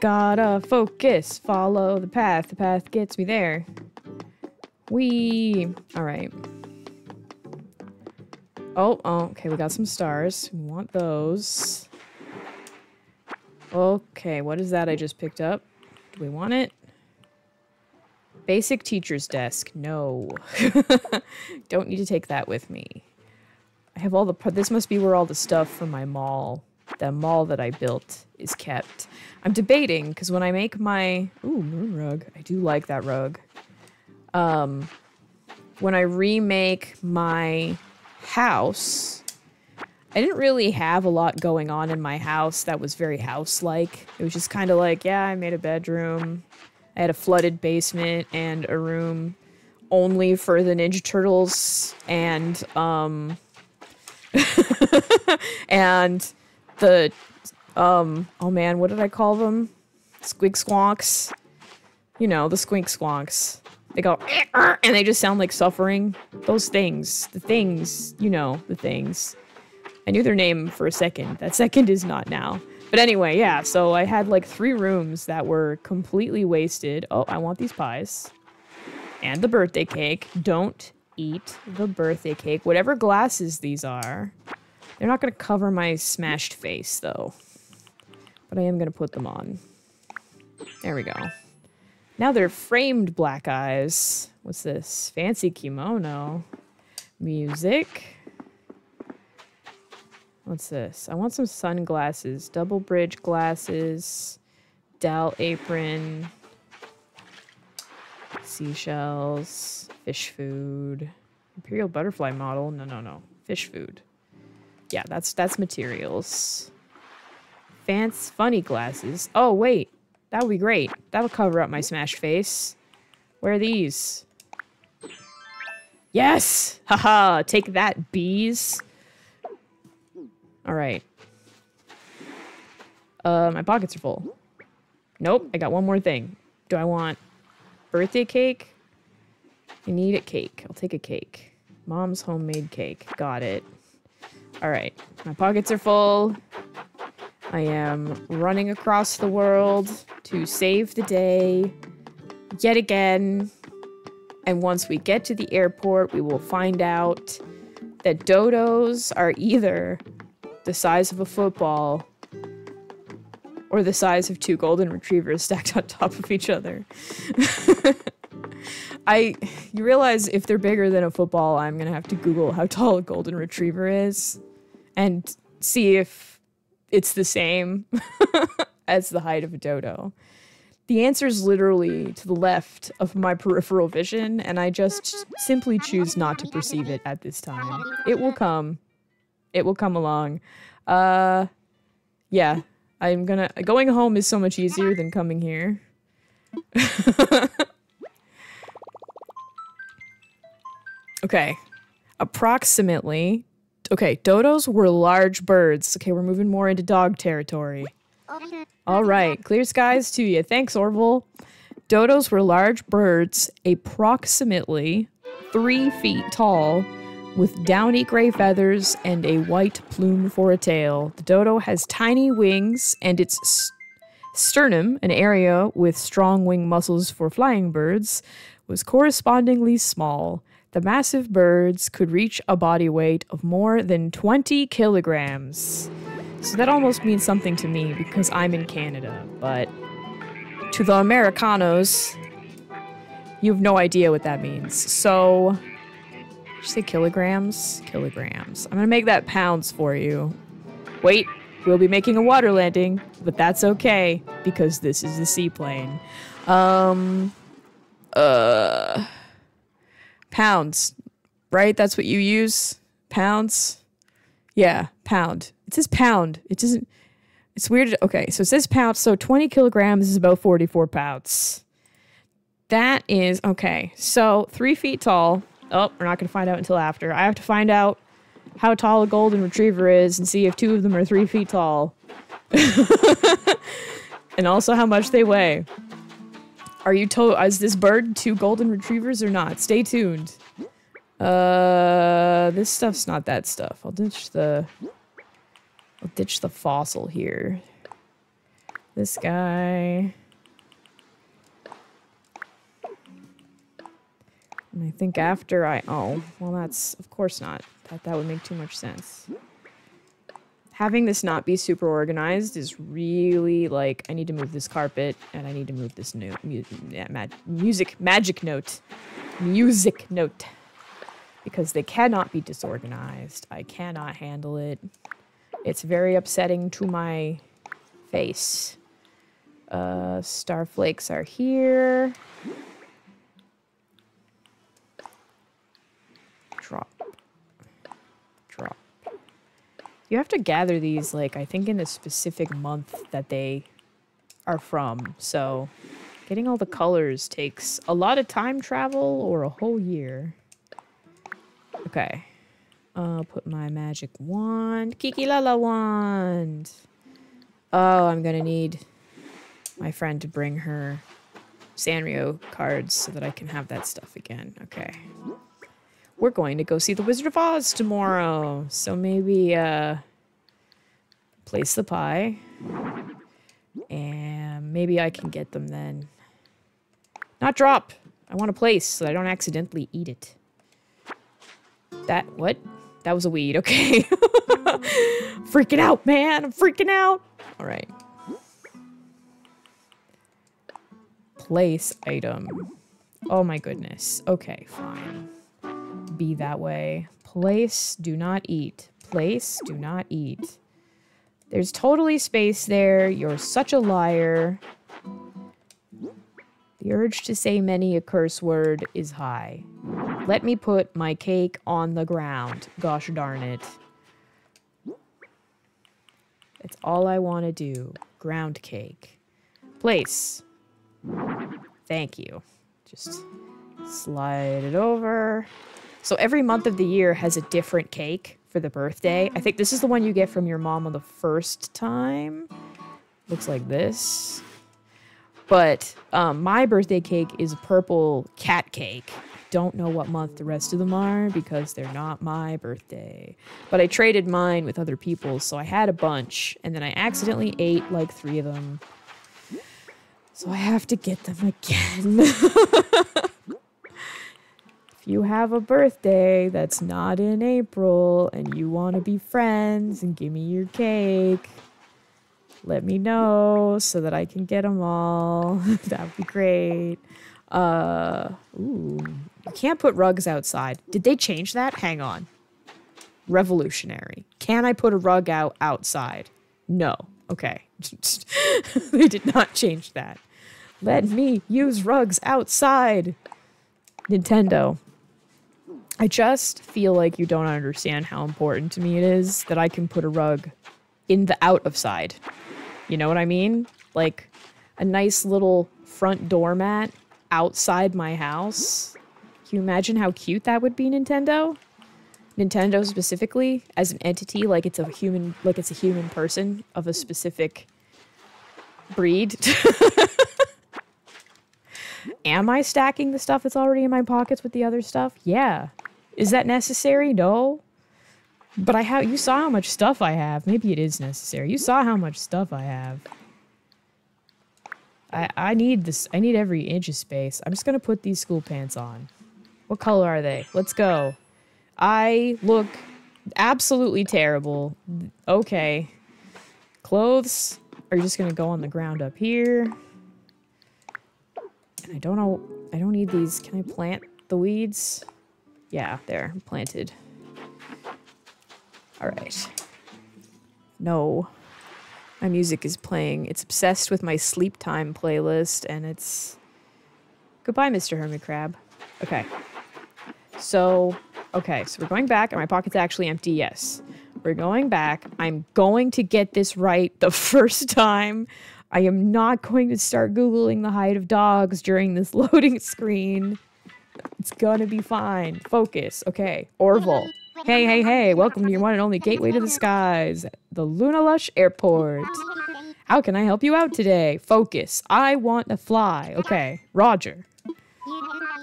Gotta focus. Follow the path. The path gets me there. Wee. All right. Oh, oh, okay, we got some stars. We want those. Okay, what is that I just picked up? Do we want it? Basic teacher's desk. No. Don't need to take that with me. I have all the... This must be where all the stuff from my mall, the mall that I built, is kept. I'm debating, because when I make my... Ooh, moon rug. I do like that rug. Um, when I remake my... house. I didn't really have a lot going on in my house that was very house-like. It was just kind of like, yeah, I made a bedroom. I had a flooded basement and a room only for the Ninja Turtles and, um, and the, um, oh man, what did I call them? Squig squonks. You know, the squink squonks. They go, and they just sound like suffering. Those things. The things. You know, the things. I knew their name for a second. That second is not now. But anyway, yeah, so I had like three rooms that were completely wasted. Oh, I want these pies. And the birthday cake. Don't eat the birthday cake. Whatever glasses these are. They're not going to cover my smashed face, though. But I am going to put them on. There we go. Now they're framed black eyes. What's this? Fancy kimono. Music. What's this? I want some sunglasses. Double bridge glasses. Dowel apron. Seashells. Fish food. Imperial butterfly model. No, no, no. Fish food. Yeah, that's that's materials. Fancy funny glasses. Oh, wait. That would be great. That'll cover up my smashed face. Where are these? Yes! Haha! Take that, bees. Alright. Uh, my pockets are full. Nope, I got one more thing. Do I want birthday cake? I need a cake. I'll take a cake. Mom's homemade cake. Got it. Alright. My pockets are full. I am running across the world to save the day yet again. And once we get to the airport, we will find out that dodos are either the size of a football or the size of two golden retrievers stacked on top of each other. I, you realize if they're bigger than a football, I'm gonna have to Google how tall a golden retriever is and see if it's the same as the height of a dodo. The answer is literally to the left of my peripheral vision, and I just simply choose not to perceive it at this time. It will come. It will come along. Uh, yeah, I'm gonna... Going home is so much easier than coming here. Okay. Approximately... Okay, dodos were large birds. Okay, we're moving more into dog territory. All right, clear skies to you. Thanks, Orville. Dodos were large birds, approximately three feet tall, with downy gray feathers and a white plume for a tail. The dodo has tiny wings, and its st sternum, an area with strong wing muscles for flying birds, was correspondingly small. The massive birds could reach a body weight of more than twenty kilograms. So that almost means something to me because I'm in Canada, but to the Americanos, you have no idea what that means. So, did you say kilograms? Kilograms. I'm gonna make that pounds for you. Wait, we'll be making a water landing, but that's okay because this is the seaplane. Um, uh... Pounds, right? That's what you use? Pounds? Yeah, pound. It says pound. It doesn't... It's weird. Okay, so it says pound. So twenty kilograms is about forty-four pounds. That is... Okay, so three feet tall. Oh, we're not going to find out until after. I have to find out how tall a golden retriever is and see if two of them are three feet tall. And also how much they weigh. Are you told, is this bird two golden retrievers or not? Stay tuned. Uh, this stuff's not that stuff. I'll ditch the, I'll ditch the fossil here. This guy. And I think after I, oh, well that's, of course not. That, that would make too much sense. Having this not be super organized is really like, I need to move this carpet and I need to move this new mu yeah, mag music, magic note, music note, because they cannot be disorganized. I cannot handle it. It's very upsetting to my face. Uh, star flakes are here. Drop. Drop. You have to gather these, like, I think in a specific month that they are from. So getting all the colors takes a lot of time travel or a whole year. Okay. I'll put my magic wand. Kiki Lala wand. Oh, I'm going to need my friend to bring her Sanrio cards so that I can have that stuff again. Okay. We're going to go see the Wizard of Oz tomorrow. So maybe uh, place the pie. And maybe I can get them then. Not drop. I want to place so that I don't accidentally eat it. That, what? That was a weed, okay. Freaking out, man. I'm freaking out. All right. Place item. Oh my goodness. Okay, fine. Be that way. Place, do not eat. place. Do not eat. There's totally space there. You're such a liar. The urge to say many a curse word is high. Let me put my cake on the ground. Gosh darn it. That's all I want to do. Ground cake. Place. Thank you. Just slide it over. So every month of the year has a different cake for the birthday. I think this is the one you get from your mom on the first time. Looks like this. But um, my birthday cake is purple cat cake. Don't know what month the rest of them are because they're not my birthday. But I traded mine with other people, so I had a bunch. And then I accidentally ate like three of them. So I have to get them again. If you have a birthday that's not in April and you want to be friends and give me your cake, let me know so that I can get them all. That would be great. Uh, ooh. You can't put rugs outside. Did they change that? Hang on. Revolutionary. Can I put a rug out outside? No. Okay. They did not change that. Let me use rugs outside. Nintendo. I just feel like you don't understand how important to me it is that I can put a rug in the out of side. You know what I mean? Like a nice little front doormat outside my house. Can you imagine how cute that would be, Nintendo? Nintendo specifically as an entity, like it's a human, like it's a human person of a specific breed. Am I stacking the stuff that's already in my pockets with the other stuff? Yeah. Is that necessary? No. But I have, you saw how much stuff I have. Maybe it is necessary. You saw how much stuff I have. I, I need this. I need every inch of space. I'm just going to put these school pants on. What color are they? Let's go. I look absolutely terrible. Okay. Clothes are just going to go on the ground up here. And I don't know. I don't need these. Can I plant the weeds? Yeah, there. Planted. All right. No. My music is playing. It's obsessed with my sleep time playlist, and it's... Goodbye, Mister Hermit Crab. Okay. So, okay. So we're going back, and my pocket's actually empty. Yes. We're going back. I'm going to get this right the first time. I am not going to start Googling the height of dogs during this loading screen. It's gonna be fine. Focus. Okay. Orville. Hey, hey, hey, welcome to your one and only gateway to the skies, the Luna Lush Airport. How can I help you out today? Focus. I want to fly. Okay, Roger.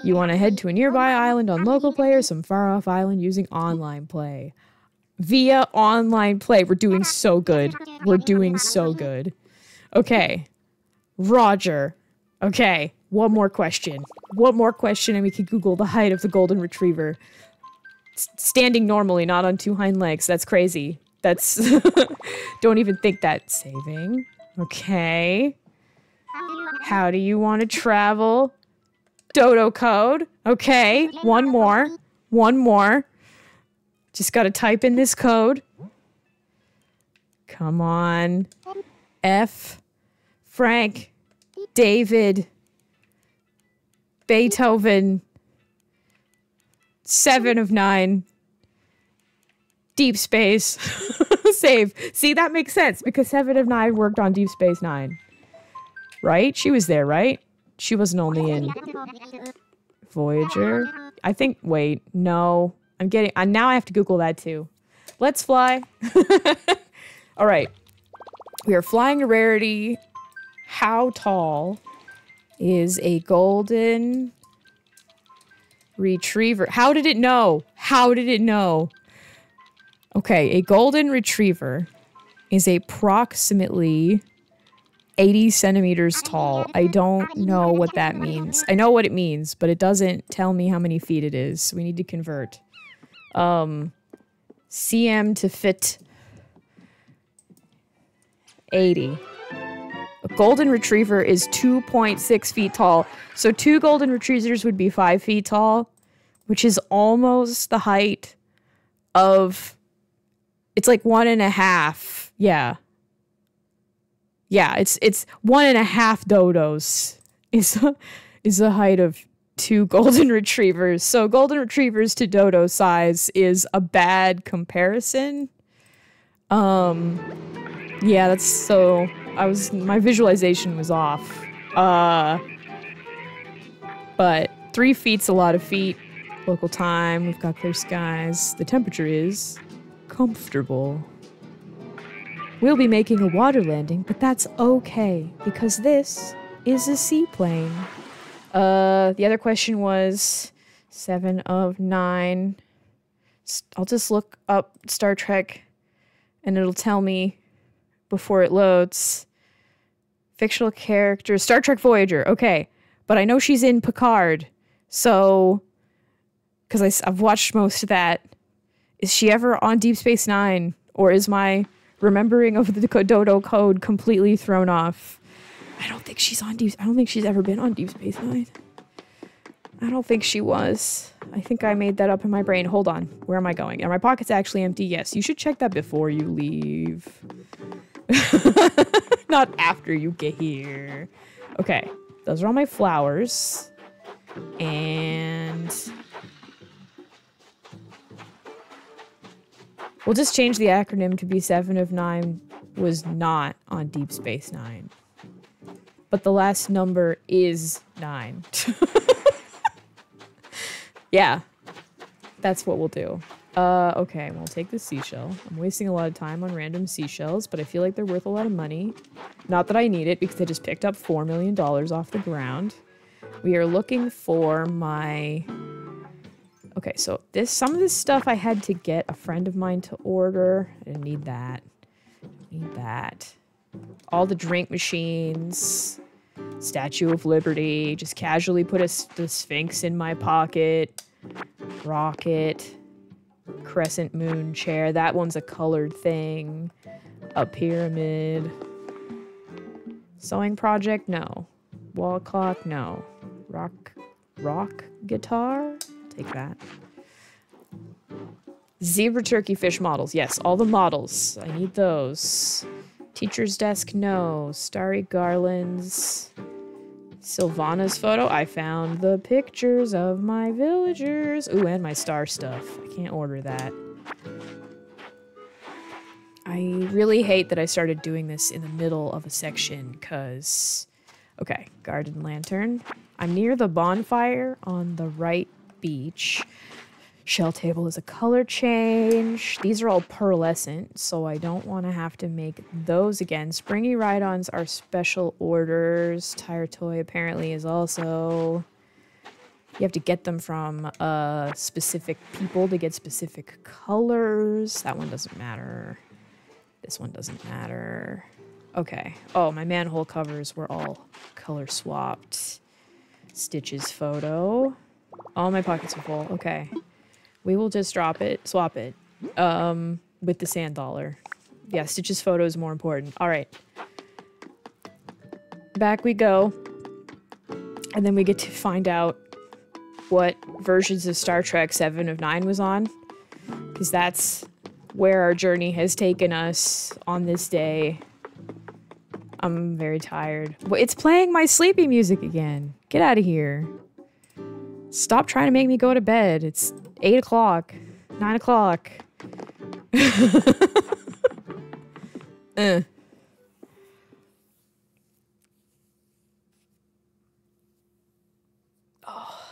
You want to head to a nearby island on local play or some far-off island using online play. Via online play. We're doing so good. We're doing so good. Okay, Roger. Okay, one more question. One more question and we can Google the height of the golden retriever. Standing normally, not on two hind legs. That's crazy. That's... Don't even think that. Saving. Okay. How do you want to travel? Dodo code. Okay. One more. One more. Just gotta type in this code. Come on. F. Frank. David. Beethoven. Seven of Nine. Deep Space. Save. See, that makes sense because Seven of Nine worked on Deep Space Nine. Right? She was there, right? She wasn't only in Voyager. I think, wait, no. I'm getting, I, now I have to Google that too. Let's fly. All right. We are flying a rarity. How tall is a golden... retriever. How did it know? How did it know? Okay, a golden retriever is approximately eighty centimeters tall. I don't know what that means. I know what it means, but it doesn't tell me how many feet it is. So we need to convert. Um, centimeters to fit. eighty. A golden retriever is two point six feet tall. So two golden retrievers would be five feet tall, which is almost the height of It's like one and a half. Yeah. Yeah, it's it's one and a half dodos is is the height of two golden retrievers. So golden retrievers to dodo size is a bad comparison. Um, yeah, that's so. I was my visualization was off. Uh, but three feet's a lot of feet. Local time. We've got clear skies. The temperature is comfortable. We'll be making a water landing, but that's okay, because this is a seaplane. Uh, the other question was Seven of Nine. I'll just look up Star Trek, and it'll tell me before it loads. Fictional character, Star Trek Voyager, okay. But I know she's in Picard, so... Because I've watched most of that. Is she ever on Deep Space Nine, or is my... remembering of the Dodo code completely thrown off. I don't think she's on Deep... I don't think she's ever been on Deep Space Nine. I don't think she was. I think I made that up in my brain. Hold on. Where am I going? Are my pockets actually empty? Yes. You should check that before you leave. Not after you get here. Okay. Those are all my flowers. And... we'll just change the acronym to be Seven of Nine was not on Deep Space Nine. But the last number is nine. Yeah. That's what we'll do. Uh, okay, we'll take the seashell. I'm wasting a lot of time on random seashells, but I feel like they're worth a lot of money. Not that I need it, because I just picked up four million dollars off the ground. We are looking for my... okay, so this some of this stuff I had to get a friend of mine to order. I didn't need that. Need that. All the drink machines, Statue of Liberty. Just casually put a the Sphinx in my pocket. Rocket, crescent moon chair. That one's a colored thing. A pyramid. Sewing project, no. Wall clock, no. Rock, rock guitar. Take that. Zebra turkey fish models. Yes, all the models. I need those. Teacher's desk, no. Starry garlands. Sylvana's photo. I found the pictures of my villagers. Ooh, and my star stuff. I can't order that. I really hate that I started doing this in the middle of a section, because... okay, garden lantern. I'm near the bonfire on the right beach. Shell table is a color change. These are all pearlescent, so I don't want to have to make those again. Springy ride-ons are special orders. Tire toy apparently is also... you have to get them from uh, specific people to get specific colors. That one doesn't matter. This one doesn't matter. Okay. Oh, my manhole covers were all color swapped. Stitch's photo. All my pockets are full. Okay. We will just drop it, swap it, um, with the sand dollar. Yeah, Stitch's photo is more important. All right. Back we go. And then we get to find out what versions of Star Trek Seven of Nine was on, because that's where our journey has taken us on this day. I'm very tired. Well, it's playing my sleepy music again. Get out of here. Stop trying to make me go to bed. It's eight o'clock, nine o'clock. uh. Oh.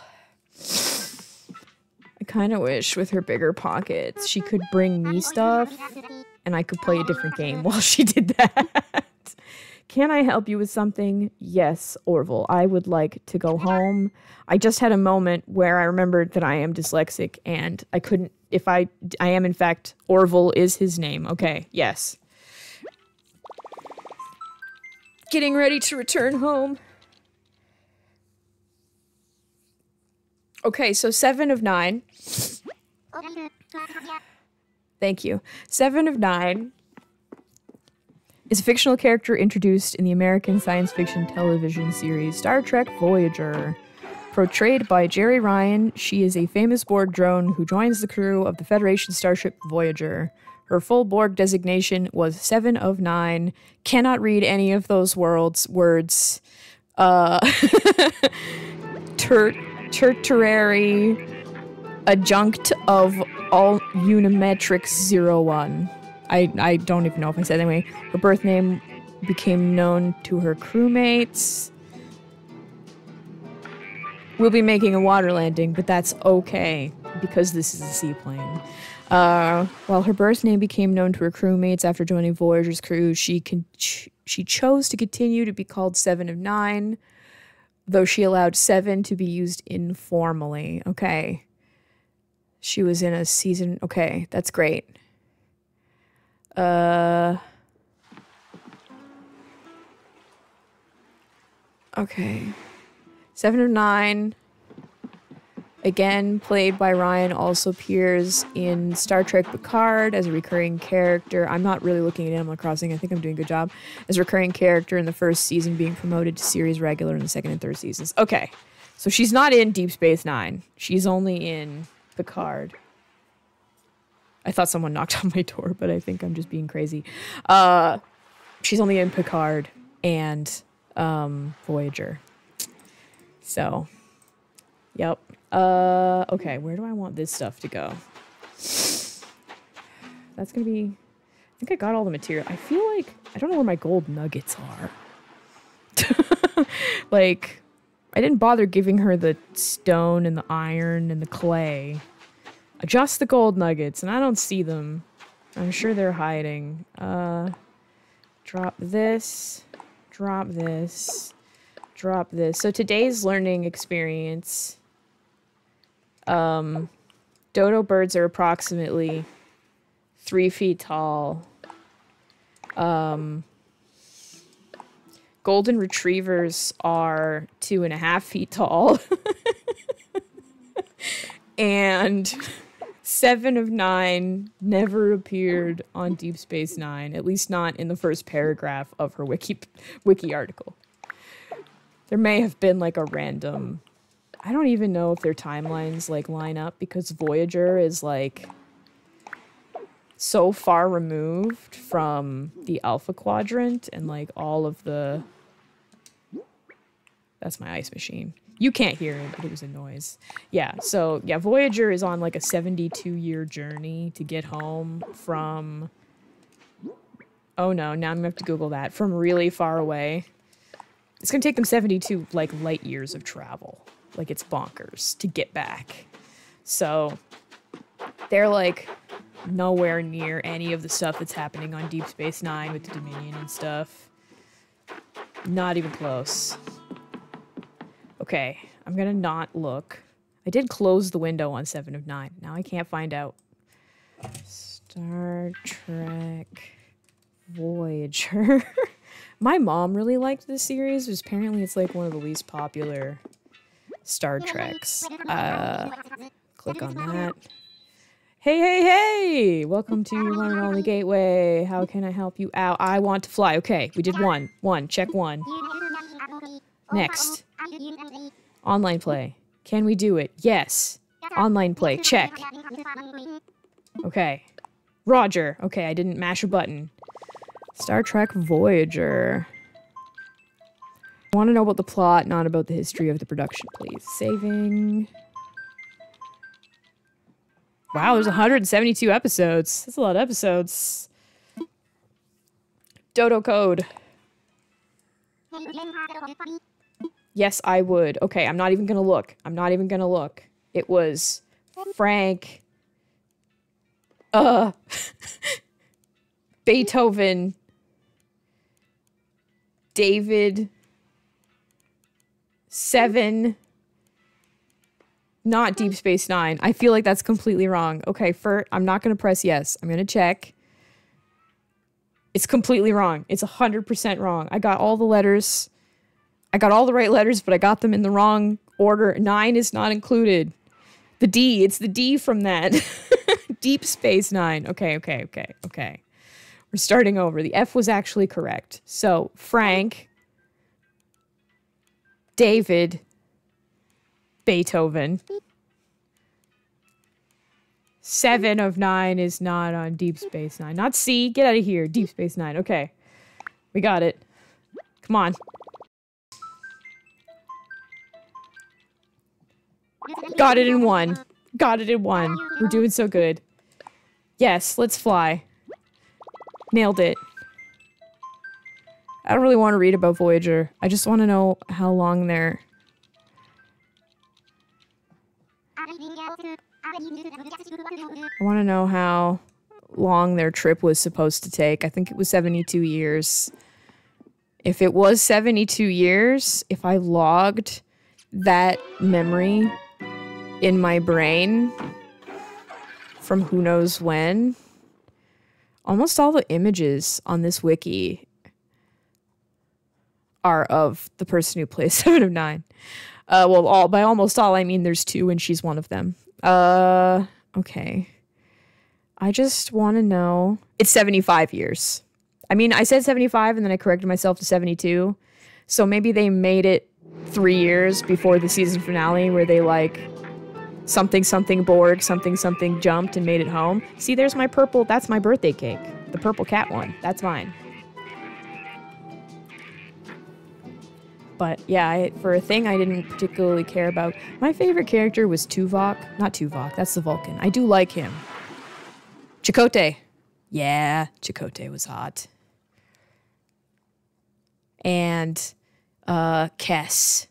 I kind of wish with her bigger pockets, she could bring me stuff and I could play a different game while she did that. Can I help you with something? Yes, Orville. I would like to go home. I just had a moment where I remembered that I am dyslexic and I couldn't, if I, I am in fact, Orville is his name. Okay, yes. Getting ready to return home. Okay, so Seven of Nine. Thank you. Seven of Nine is a fictional character introduced in the American science fiction television series Star Trek Voyager. Portrayed by Jerry Ryan, she is a famous Borg drone who joins the crew of the Federation starship Voyager. Her full Borg designation was Seven of Nine. Cannot read any of those words. Words. Uh, ter tertiary adjunct of all unimetrics zero one. I, I don't even know if I said it anyway. Her birth name became known to her crewmates. We'll be making a water landing, but that's okay, because this is a seaplane. Uh, while her birth name became known to her crewmates after joining Voyager's crew, she con ch she chose to continue to be called Seven of Nine, though she allowed seven to be used informally. Okay. She was in a season... Okay, that's great. Uh... Okay. Seven of Nine... Again, played by Ryan, also appears in Star Trek Picard as a recurring character. I'm not really looking at Animal Crossing. I think I'm doing a good job. As a recurring character in the first season, being promoted to series regular in the second and third seasons. Okay. So she's not in Deep Space Nine. She's only in Picard. I thought someone knocked on my door, but I think I'm just being crazy. Uh, she's only in Picard and um, Voyager. So, yep. Uh, okay, where do I want this stuff to go? That's gonna be... I think I got all the material. I feel like... I don't know where my gold nuggets are. Like, I didn't bother giving her the stone and the iron and the clay. Just the gold nuggets, and I don't see them. I'm sure they're hiding. Uh, drop this. Drop this. Drop this. So today's learning experience... Um, dodo birds are approximately three feet tall. Um, golden retrievers are two and a half feet tall. And Seven of Nine never appeared on Deep Space Nine, at least not in the first paragraph of her wiki, wiki article. There may have been like a random... I don't even know if their timelines, like, line up, because Voyager is, like, so far removed from the Alpha Quadrant and, like, all of the... That's my ice machine. You can't hear it, but it was a noise. Yeah, so, yeah, Voyager is on, like, a seventy-two year journey to get home from... Oh, no, now I'm gonna have to Google that. From really far away. It's gonna take them seventy-two, like, light years of travel. Like, it's bonkers to get back. So they're like nowhere near any of the stuff that's happening on Deep Space Nine with the Dominion and stuff. Not even close. Okay, I'm gonna not look. I did close the window on Seven of Nine. Now I can't find out. Star Trek Voyager. My mom really liked this series, but apparently it's like one of the least popular Star Treks. Uh, click on that. Hey, hey, hey! Welcome to your one and only gateway. How can I help you out? I want to fly. Okay, we did one. One. Check one. Next. Online play. Can we do it? Yes. Online play. Check. Okay. Roger. Okay, I didn't mash a button. Star Trek Voyager. I want to know about the plot, not about the history of the production, please. Saving. Wow, there's one hundred seventy-two episodes. That's a lot of episodes. Dodo code. Yes, I would. Okay, I'm not even gonna look. I'm not even gonna look. It was Frank. Uh. Beethoven. David. Seven, not Deep Space Nine. I feel like that's completely wrong. Okay, for I'm not going to press yes. I'm going to check. It's completely wrong. It's one hundred percent wrong. I got all the letters. I got all the right letters, but I got them in the wrong order. Nine is not included. The D, it's the D from that. Deep Space Nine. Okay, okay, okay, okay. We're starting over. The F was actually correct. So, Frank... David, Beethoven, Seven of Nine is not on Deep Space Nine. Not C. Get out of here. Deep Space Nine. Okay. We got it. Come on. Got it in one. Got it in one. We're doing so good. Yes, let's fly. Nailed it. I don't really want to read about Voyager. I just want to know how long they're... I want to know how long their trip was supposed to take. I think it was seventy-two years. If it was seventy-two years, if I logged that memory in my brain from who knows when, almost all the images on this wiki are of the person who plays Seven of Nine. Uh, well, all, by almost all, I mean there's two and she's one of them. Uh, okay. I just want to know. It's seventy-five years. I mean, I said seventy-five and then I corrected myself to seventy-two. So maybe they made it three years before the season finale where they like something, something Borg, something, something jumped and made it home. See, there's my purple. That's my birthday cake. The purple cat one. That's mine. But yeah, I, for a thing I didn't particularly care about. My favorite character was Tuvok. Not Tuvok, that's the Vulcan. I do like him. Chakotay. Yeah, Chakotay was hot. And uh, Kes.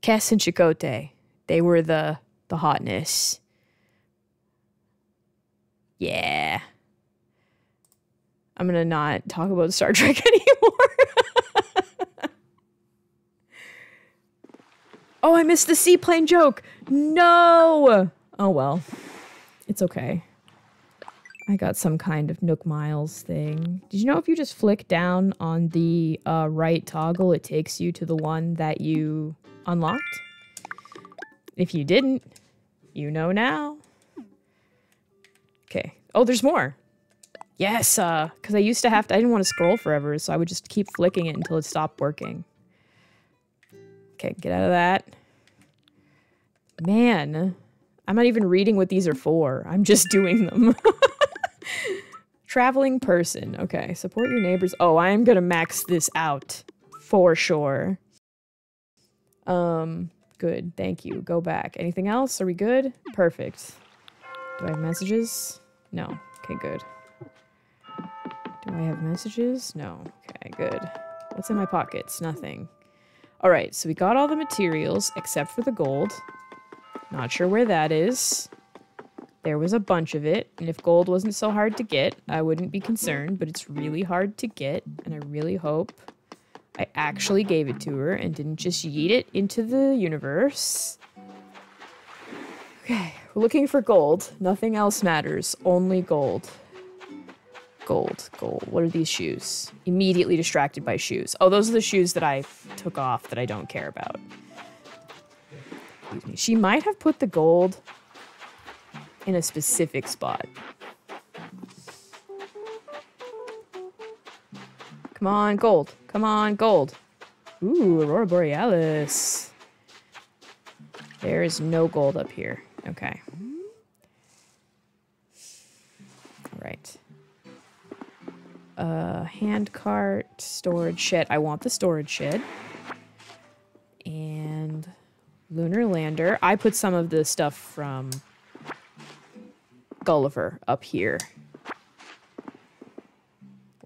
Kes and Chakotay. They were the, the hotness. Yeah. I'm going to not talk about Star Trek anymore. Oh, I missed the seaplane joke. No. Oh, well, it's okay. I got some kind of Nook Miles thing. Did you know if you just flick down on the uh, right toggle, it takes you to the one that you unlocked? If you didn't, you know now. Okay. Oh, there's more. Yes, uh, because I used to have to, I didn't want to scroll forever, so I would just keep flicking it until it stopped working. Okay, get out of that. Man, I'm not even reading what these are for. I'm just doing them. Traveling person. Okay, support your neighbors. Oh, I am going to max this out for sure. Um, good. Thank you. Go back. Anything else? Are we good? Perfect. Do I have messages? No. Okay, good. Do I have messages? No. Okay, good. What's in my pockets? Nothing. All right, so we got all the materials except for the gold. Not sure where that is. There was a bunch of it, and if gold wasn't so hard to get, I wouldn't be concerned, but it's really hard to get, and I really hope I actually gave it to her and didn't just yeet it into the universe. Okay, we're looking for gold. Nothing else matters, only gold. Gold, gold. What are these shoes? Immediately distracted by shoes. Oh, those are the shoes that I took off that I don't care about. Excuse me. She might have put the gold in a specific spot. Come on, gold. Come on, gold. Ooh, Aurora Borealis. There is no gold up here. Okay. All right. Uh, hand cart, storage shed. I want the storage shed. And lunar lander. I put some of the stuff from Gulliver up here.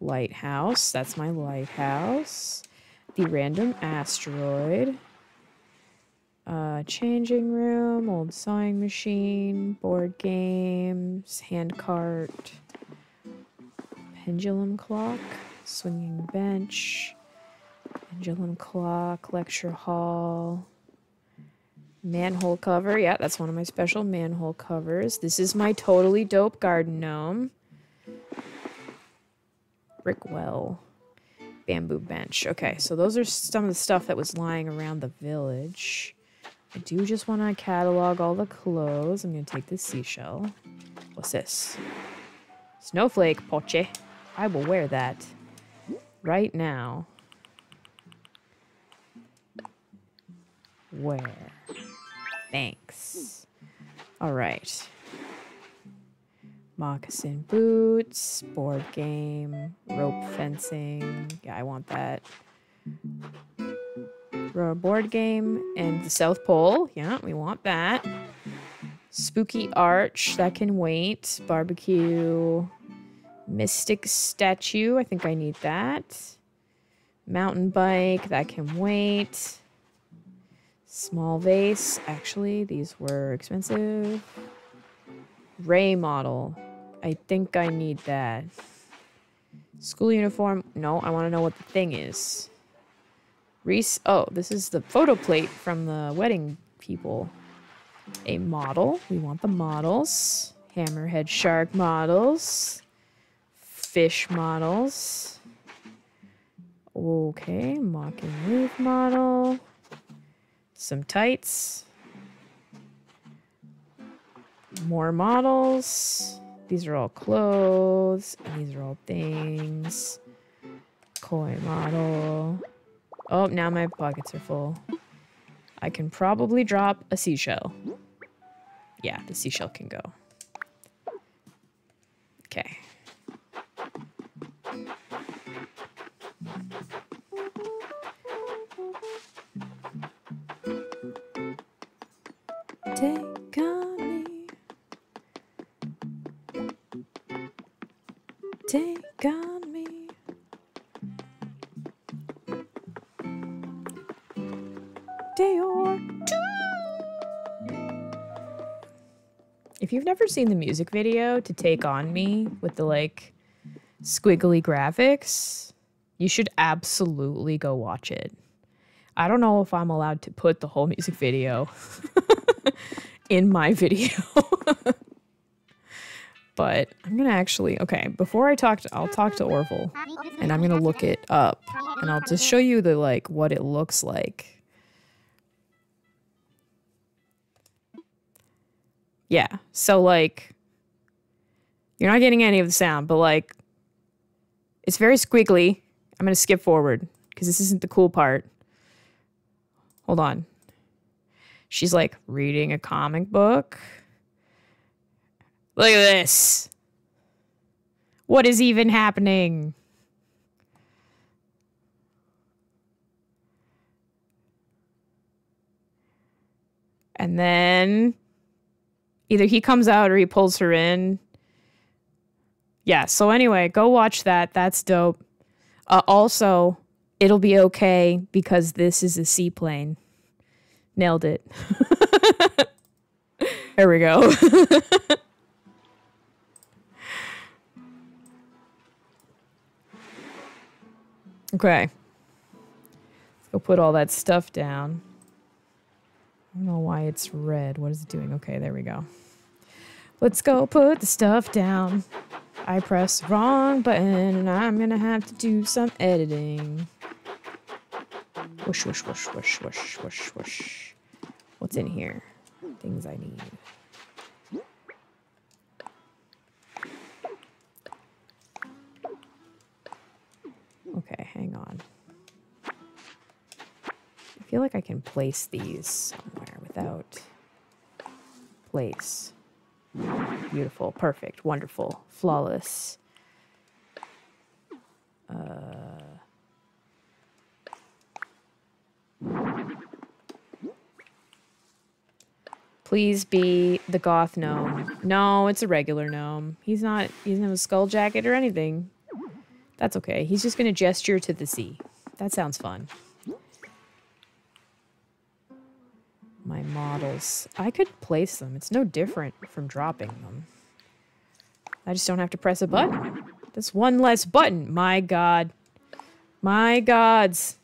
Lighthouse. That's my lighthouse. The random asteroid. Uh, changing room. Old sewing machine. Board games. Hand cart. Pendulum clock, swinging bench, pendulum clock, lecture hall, manhole cover. Yeah, that's one of my special manhole covers. This is my totally dope garden gnome. Brick well, bamboo bench. Okay, so those are some of the stuff that was lying around the village. I do just want to catalog all the clothes. I'm going to take this seashell. What's this? Snowflake, poche. I will wear that right now. Where? Thanks. All right. Moccasin boots, board game, rope fencing. Yeah, I want that. Board game and the South Pole. Yeah, we want that. Spooky arch, that can wait. Barbecue. Mystic statue, I think I need that. Mountain bike, that can wait. Small vase. Actually, these were expensive. Ray model. I think I need that. School uniform. No, I want to know what the thing is. Reese. Oh, this is the photo plate from the wedding people. A model. We want the models. Hammerhead shark models. Fish models. Okay, mock and move model. Some tights. More models. These are all clothes. And these are all things. Koi model. Oh, now my pockets are full. I can probably drop a seashell. Yeah, the seashell can go. Okay. Take on me. Take on me. Day or two. If you've never seen the music video to Take On Me with the like squiggly graphics, you should absolutely go watch it. I don't know if I'm allowed to put the whole music video in my video. But I'm going to actually, okay, before I talk, to, I'll talk to Orville and I'm going to look it up and I'll just show you the like what it looks like. Yeah, so like, you're not getting any of the sound, but like, it's very squiggly. I'm going to skip forward because this isn't the cool part. Hold on. She's like reading a comic book. Look at this. What is even happening? And then either he comes out or he pulls her in. Yeah, so anyway, go watch that. That's dope. Uh, also, it'll be okay because this is a seaplane. Nailed it. There we go. Okay. Let's go put all that stuff down. I don't know why it's red. What is it doing? Okay, there we go. Let's go put the stuff down. I pressed the wrong button and I'm gonna have to do some editing. Whoosh, whoosh, whoosh, whoosh, whoosh, whoosh, whoosh. What's in here? Things I need. Okay, hang on. I feel like I can place these somewhere without place. Beautiful, perfect, wonderful, flawless. Uh... Please be the goth gnome. No, it's a regular gnome. He's not, he doesn't have a skull jacket or anything. That's okay. He's just going to gesture to the sea. That sounds fun. My models. I could place them. It's no different from dropping them. I just don't have to press a button. That's one less button. My God. My gods.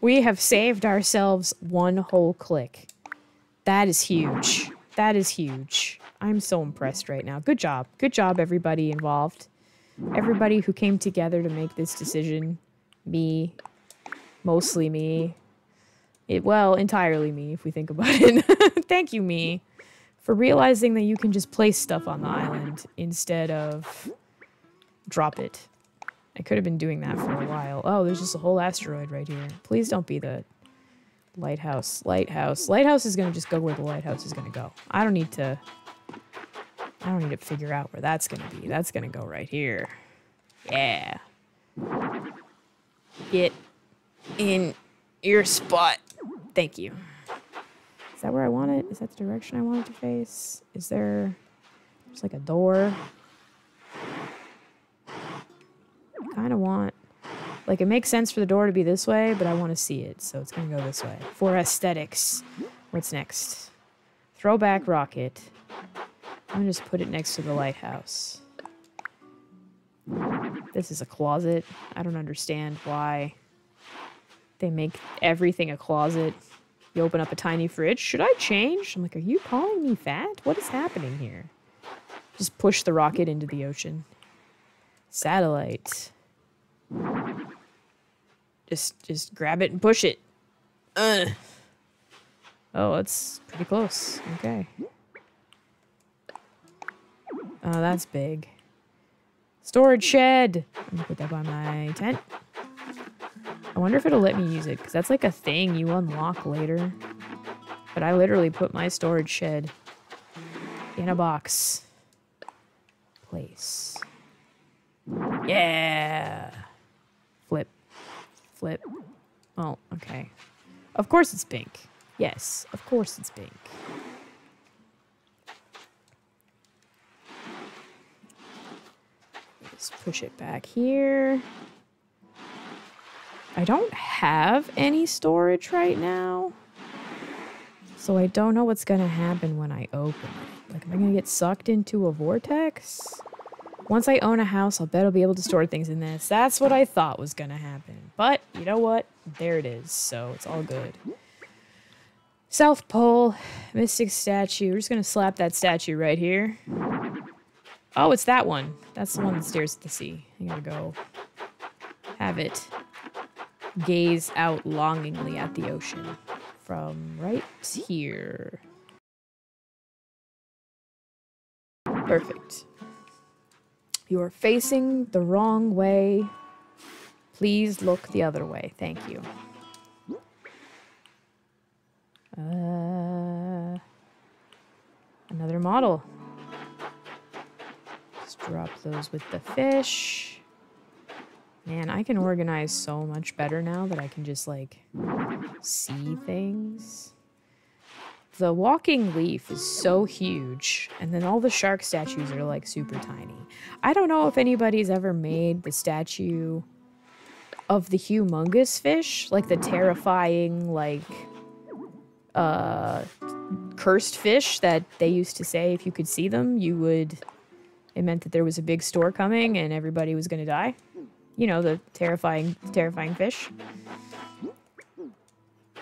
We have saved ourselves one whole click. That is huge. That is huge. I'm so impressed right now. Good job. Good job, everybody involved. Everybody who came together to make this decision. Me. Mostly me. It, well, entirely me, if we think about it. Thank you, me, for realizing that you can just place stuff on the island instead of drop it. I could have been doing that for a while. Oh, there's just a whole asteroid right here. Please don't be the lighthouse. Lighthouse. Lighthouse is going to just go where the lighthouse is going to go. I don't need to I don't need to figure out where that's going to be. That's going to go right here. Yeah. Get in your spot. Thank you. Is that where I want it? Is that the direction I want it to face? Is there... There's like a door. I kind of want... Like, it makes sense for the door to be this way, but I want to see it, so it's going to go this way. For aesthetics. What's next? Throwback rocket. I'm going to just put it next to the lighthouse. This is a closet. I don't understand why they make everything a closet. You open up a tiny fridge. Should I change? I'm like, are you calling me fat? What is happening here? Just push the rocket into the ocean. Satellite. Just, just grab it and push it. Ugh. Oh, that's pretty close. Okay. Oh, that's big. Storage shed! I'm gonna put that by my tent. I wonder if it'll let me use it, because that's like a thing you unlock later. But I literally put my storage shed in a box. Place. Yeah! Flip. Flip. Oh, okay. Of course it's pink. Yes, of course it's pink. Just push it back here. I don't have any storage right now, so I don't know what's gonna happen when I open it. Like, am I gonna get sucked into a vortex? Once I own a house, I'll bet I'll be able to store things in this. That's what I thought was gonna happen. But, you know what? There it is, so it's all good. South Pole, Mystic Statue. We're just gonna slap that statue right here. Oh, it's that one. That's the one that stares at the sea. I gotta go have it gaze out longingly at the ocean from right here. Perfect. You are facing the wrong way. Please look the other way. Thank you. Uh, another model. Drop those with the fish. Man, I can organize so much better now that I can just, like, see things. The walking leaf is so huge, and then all the shark statues are, like, super tiny. I don't know if anybody's ever made the statue of the humongous fish, like the terrifying, like, uh, cursed fish that they used to say if you could see them, you would... It meant that there was a big storm coming and everybody was going to die. You know, the terrifying, terrifying fish.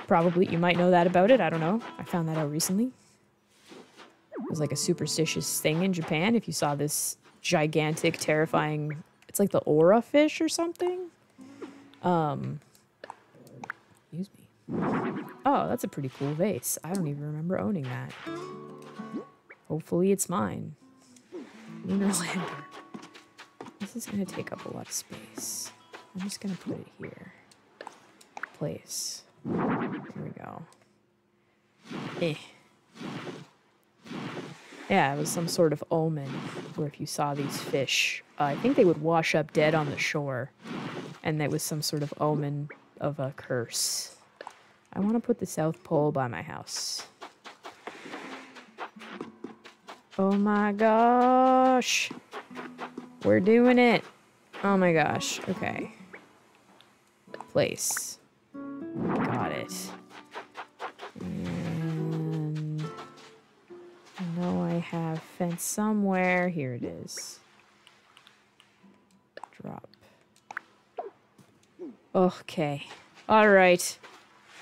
Probably, you might know that about it, I don't know. I found that out recently. It was like a superstitious thing in Japan if you saw this gigantic, terrifying... It's like the aura fish or something? Um, excuse me. Oh, that's a pretty cool vase. I don't even remember owning that. Hopefully it's mine. Lunar lander. This is going to take up a lot of space. I'm just going to put it here. Place. Here we go. Eh. Yeah, it was some sort of omen where if you saw these fish, uh, I think they would wash up dead on the shore. And that was some sort of omen of a curse. I want to put the South Pole by my house. Oh my gosh. We're doing it. Oh my gosh. Okay. Place. Got it. And I know I have fence somewhere. Here it is. Drop. Okay. All right.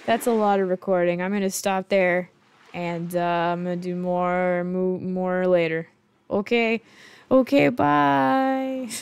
That's a lot of recording. I'm going to stop there. And uh, I'm gonna do more, more later. Okay, okay, bye.